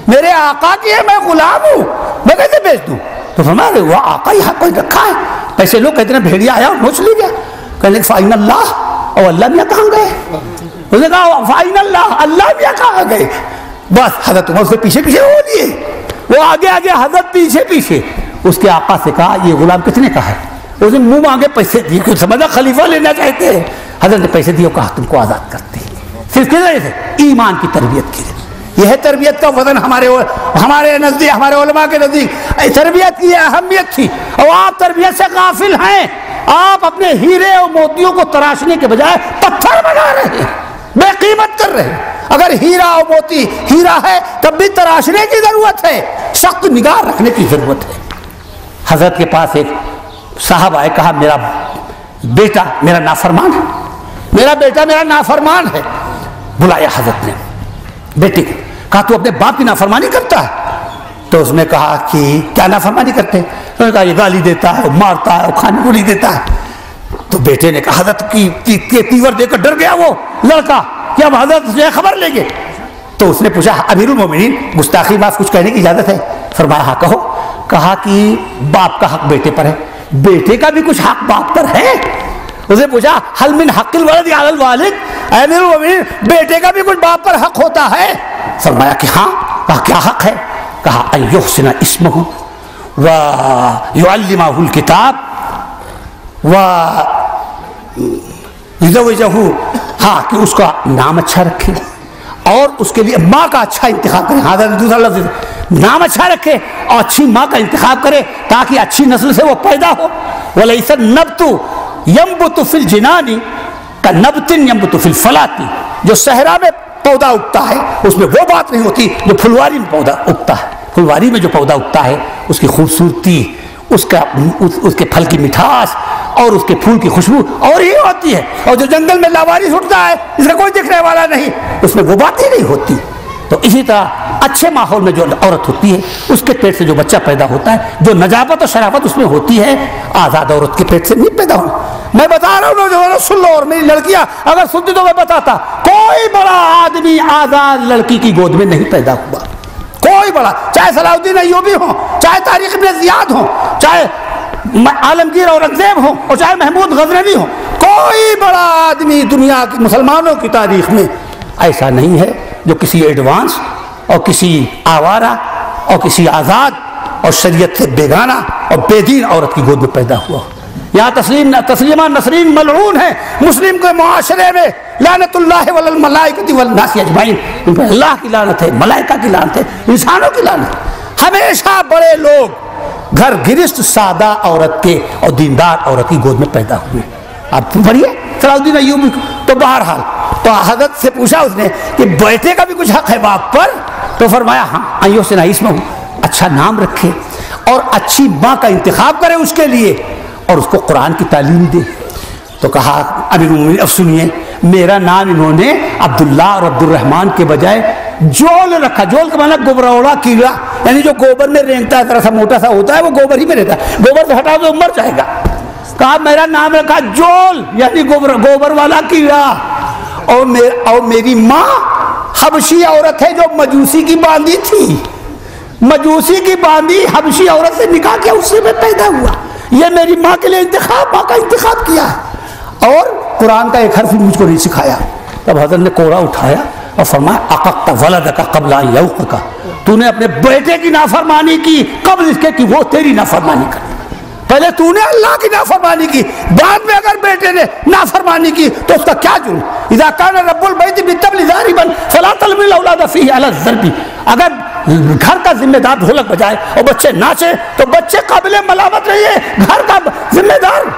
मेरे आका की है, मैं गुलाम हूँ, मैं कैसे बेच दूँ? तो हमारे वो आका यहाँ कोई रखा है। पैसे लोग कहते ना भेड़िया आया और नोच ले गया। कहने फाइन अल्लाह, और अल्लाह मियाँ कहाँ गए? उसने कहा फाइन अल्लाह, अल्लाह मियाँ कहाँ गए? बस हजरत उमर उसके पीछे पीछे हो लिए, वो आगे आगे, हजरत पीछे पीछे। उसके आका से कहा ये गुलाम किसने कहा है? उसने मुँह मांगे पैसे दिए, कुछ समझा खलीफा लेना चाहते हैं। हजरत ने पैसे दिए, कहा तुमको आज़ाद करते हैं। सिर्फ किस वजह से? ईमान की तरबियत की। यह है तरबियत का वजन हमारे नज़दीक, हमारे उलमा के नज़दीक तरबियत की अहमियत थी। और आप तरबियत से गाफिल हैं। आप अपने हीरे और मोतियों को तराशने के बजाय पत्थर बना रहे हैं, बेकीमत कर रहे हैं। अगर हीरा और मोती हीरा है तब भी तराशने की ज़रूरत है, सख्त निगाह रखने की ज़रूरत है। हजरत के पास एक साहब आए, कहा मेरा बेटा मेरा नाफरमान है, मेरा बेटा मेरा नाफरमान है। बुलाया हजरत ने बेटे को, कहा तू अपने बाप की नाफरमानी करता है? तो उसने कहा कि क्या नाफरमानी करते हैं? उन्होंने कहा ये गाली देता है, मारता है, खाने गोली देता है। तो बेटे ने कहा हजरत की तीवर देखकर डर गया वो लड़का कि अब हजरत से खबर लेंगे। तो उसने पूछा अमीरुल मोमिनीन गुस्ताखी माफ कुछ कहने की इजाज़त है? फरमाया हाँ कहो। कहा कि बाप का हक बेटे पर है, बेटे का भी कुछ हक बाप पर है? उसने पूछा हल मिन हक़िल वलद अला वालिद, अमीरुल मोमिनीन बेटे का भी कुछ बाप पर हक होता है? फरमाया कि हाँ। कहा क्या हक है? कहा अय्युहसिना इस्महु व युअल्लिमहुल किताब व युज़व्विजहु, हाँ कि उसका नाम अच्छा रखे और उसके लिए माँ का अच्छा इंतखाब करे। हाँ दूसरा लफ्ज नाम अच्छा रखे और अच्छी माँ का इंतखाब करे ताकि अच्छी नस्ल से वो पैदा हो। वलैसा नब्तु यंबुतु फिल जिनानी का नब्तिन यंबुतु फिल फलाती, जो सहरा में पौधा उगता है उसमें वो बात नहीं होती जो फुलवारी में पौधा उगता है। फुलवारी में जो पौधा उगता है उसकी खूबसूरती, उसके फल की मिठास और उसके फूल की खुशबू और ये होती है। और जो जंगल में लावारिस उठता है इसका कोई दिखने वाला नहीं, उसमें वो बात ही नहीं होती। तो इसी तरह अच्छे माहौल में जो औरत होती है उसके पेट से जो बच्चा पैदा होता है, जो नजाबत और शराफत उसमें होती है, आज़ाद औरत के पेट से नहीं पैदा होना। मैं बता रहा हूँ नौजवानों, सुन लो, और मेरी लड़कियाँ अगर सुनती तो मैं बताता, कोई बड़ा आदमी आज़ाद लड़की की गोद में नहीं पैदा हुआ। कोई बड़ा, चाहे सलाउद्दीन अय्यूबी हो, चाहे तारीख इब्ने ज़ियाद हो, चाहे आलमगीर औरंगजेब हो और चाहे महमूद गजनवी हो, कोई बड़ा आदमी दुनिया के मुसलमानों की तारीख में ऐसा नहीं है जो किसी एडवांस और किसी आवारा और किसी आज़ाद और शरीयत से बेगाना और बेदीन औरत की गोद में पैदा हुआ। यहाँ तस्लीमा नसरीन मलऊन है मुस्लिम के मुआशरे में, लानतुल्लाह वल मलाइकति वल नास अजमाइन, उन पर अल्लाह की लानत है, मलाइका की लानत है, इंसानों की लानत है। हमेशा बड़े लोग घर गिरिश्त सादा औरत के और दीनदार औरत की गोद में पैदा हुए। आप पढ़िए सलाउद्दीन अय्यूबी। तो बहरहाल तो हजरत से पूछा उसने कि बेटे का भी कुछ हक है बाप पर? तो फरमाया हाँ अय्युहसिना इस्महु, अच्छा नाम रखे और अच्छी माँ का इंतखाब करे उसके लिए और उसको कुरान की तालीम दे। तो कहा अब सुनिए, मेरा नाम इन्होंने अब्दुल्ला और अब्दुर्रहमान के बजाय जोल रखा। जोल का माना गोबरौला कीड़ा, यानी जो गोबर में रेंगता है, थोड़ा सा मोटा सा होता है, वो गोबर ही में रहता है। गोबर से हटाओ तो मर जाएगा। कहा मेरा नाम रखा जोल, यानी गोबर वाला कीड़ा। और मेरी माँ हबशी औरत है, जो मजूसी की बांदी थी। मजूसी की बांदी हबशी औरत से निकाह किया, उससे मैं पैदा हुआ। ये मेरी माँ के लिए माँ का इंतखाब किया है। और कुरान का एक हर्फ मुझको नहीं सिखाया। तब हजरत ने कोड़ा उठाया और फरमाया अकत्ता वलद का कबला यौक का, तूने अपने बेटे की नाफरमानी की कबल इसके कि वो तेरी नाफरमानी करे। पहले तूने अल्लाह की नाफरमानी की, बाद में अगर बेटे ने नाफरमानी की तो उसका क्या जुर्म। इज़ा काना रब्बुल बैति बित्तबलिजारिबन फला तलमिल औलाद फीह अला ज़रबी। अगर घर का जिम्मेदार ढोलक बजाए और बच्चे नाचे तो बच्चे काबिले मलामत नहीं है। घर का जिम्मेदार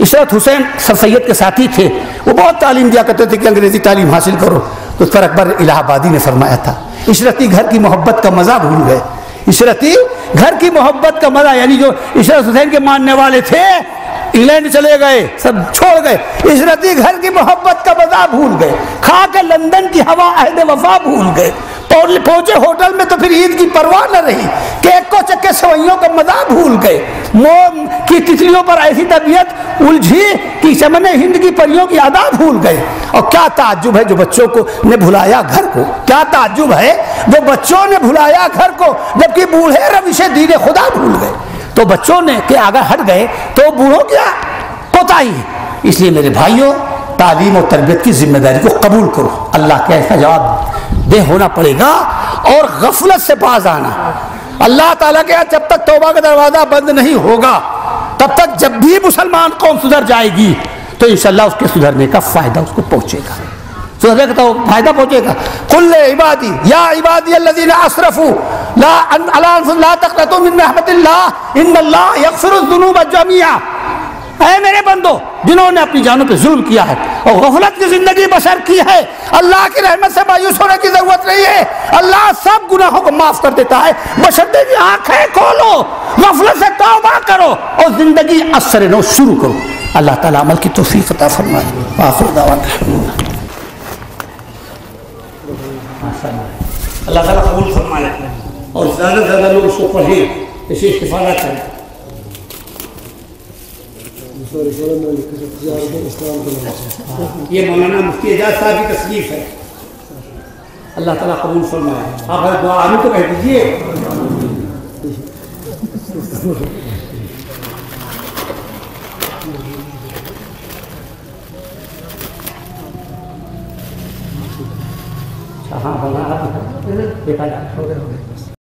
इशरत हुसैन सर सैयद के साथी थे, वो बहुत तालीम दिया करते थे कि अंग्रेजी तालीम हासिल करो। तो सर अकबर इलाहाबादी ने फरमाया था इशरती घर की मोहब्बत का मज़ा भूल गए। इशरती घर की मोहब्बत का मज़ा, यानी जो इशरत हुसैन के मानने वाले थे, इंग्लैंड चले गए, सब छोड़ गए। इशरती घर की मोहब्बत का मज़ा भूल गए। खा के लंदन की हवा अहद वफा भूल गए। पहुंचे होटल में तो फिर ईद की परवाह न रही। केक को चक्के सवैयों का मज़ा भूल गए। मोम की तितलियों पर ऐसी तबीयत उलझी कि चमने हिंद की परियों की अदा भूल गए। और क्या ताज्जुब है जो बच्चों को ने भुलाया घर को। क्या ताज्जुब है जो बच्चों ने भुलाया घर को, जबकि बूढ़े रविशे दीने खुदा भूल गए। तो बच्चों ने के आगे हट गए तो बूढ़ों क्या कोताही। इसलिए मेरे भाइयों, तालीम और तरबियत की जिम्मेदारी को कबूल करो। अल्लाह के ऐसा जवाब दे होना पड़ेगा और गफलत से बाज आना। अल्लाह ताला के यहाँ जब तक तौबा का दरवाज़ा बंद नहीं होगा, तब तक जब भी मुसलमान कौम सुधर जाएगी तो इंशाल्लाह उसके सुधरने का फ़ायदा उसको पहुँचेगा। सुधरने का तो फ़ायदा पहुँचेगा। कुल इबादी या इबादी अल्लज़ीना असरफ़ू ला अला तक़नतू मिन रहमतिल्लाह इन्नल्लाह यग़फिरुज़्ज़ुनूब जमीआ। ऐ मेरे बंदो, जिन्होंने अपनी जानों पे जुल्म किया है और गफलत की जिंदगी बसर की है, अल्लाह की रहमत से मायूस होने की जरूरत नहीं है। अल्लाह सब गुनाहों को माफ कर देता है, बशर्ते कि आंखें खोलो, गफलत से तौबा करो और जिंदगी असर नो शुरू करो। अल्लाह ताला अमल की तौफीक अता फरमाए। आखिर दावत अल्लाह ताला कबूल फरमाए और ज्यादा से ज्यादा लोग उसको पढ़ें, इसी इस्तेफादा करें। ये मौलाना मुफ्ती एजाज साहब की तस्लीफ है। अल्लाह ताला कबूल फरमाए। आप हर दुआ आमीन तो कह दीजिए। हाँ, देखा जाए।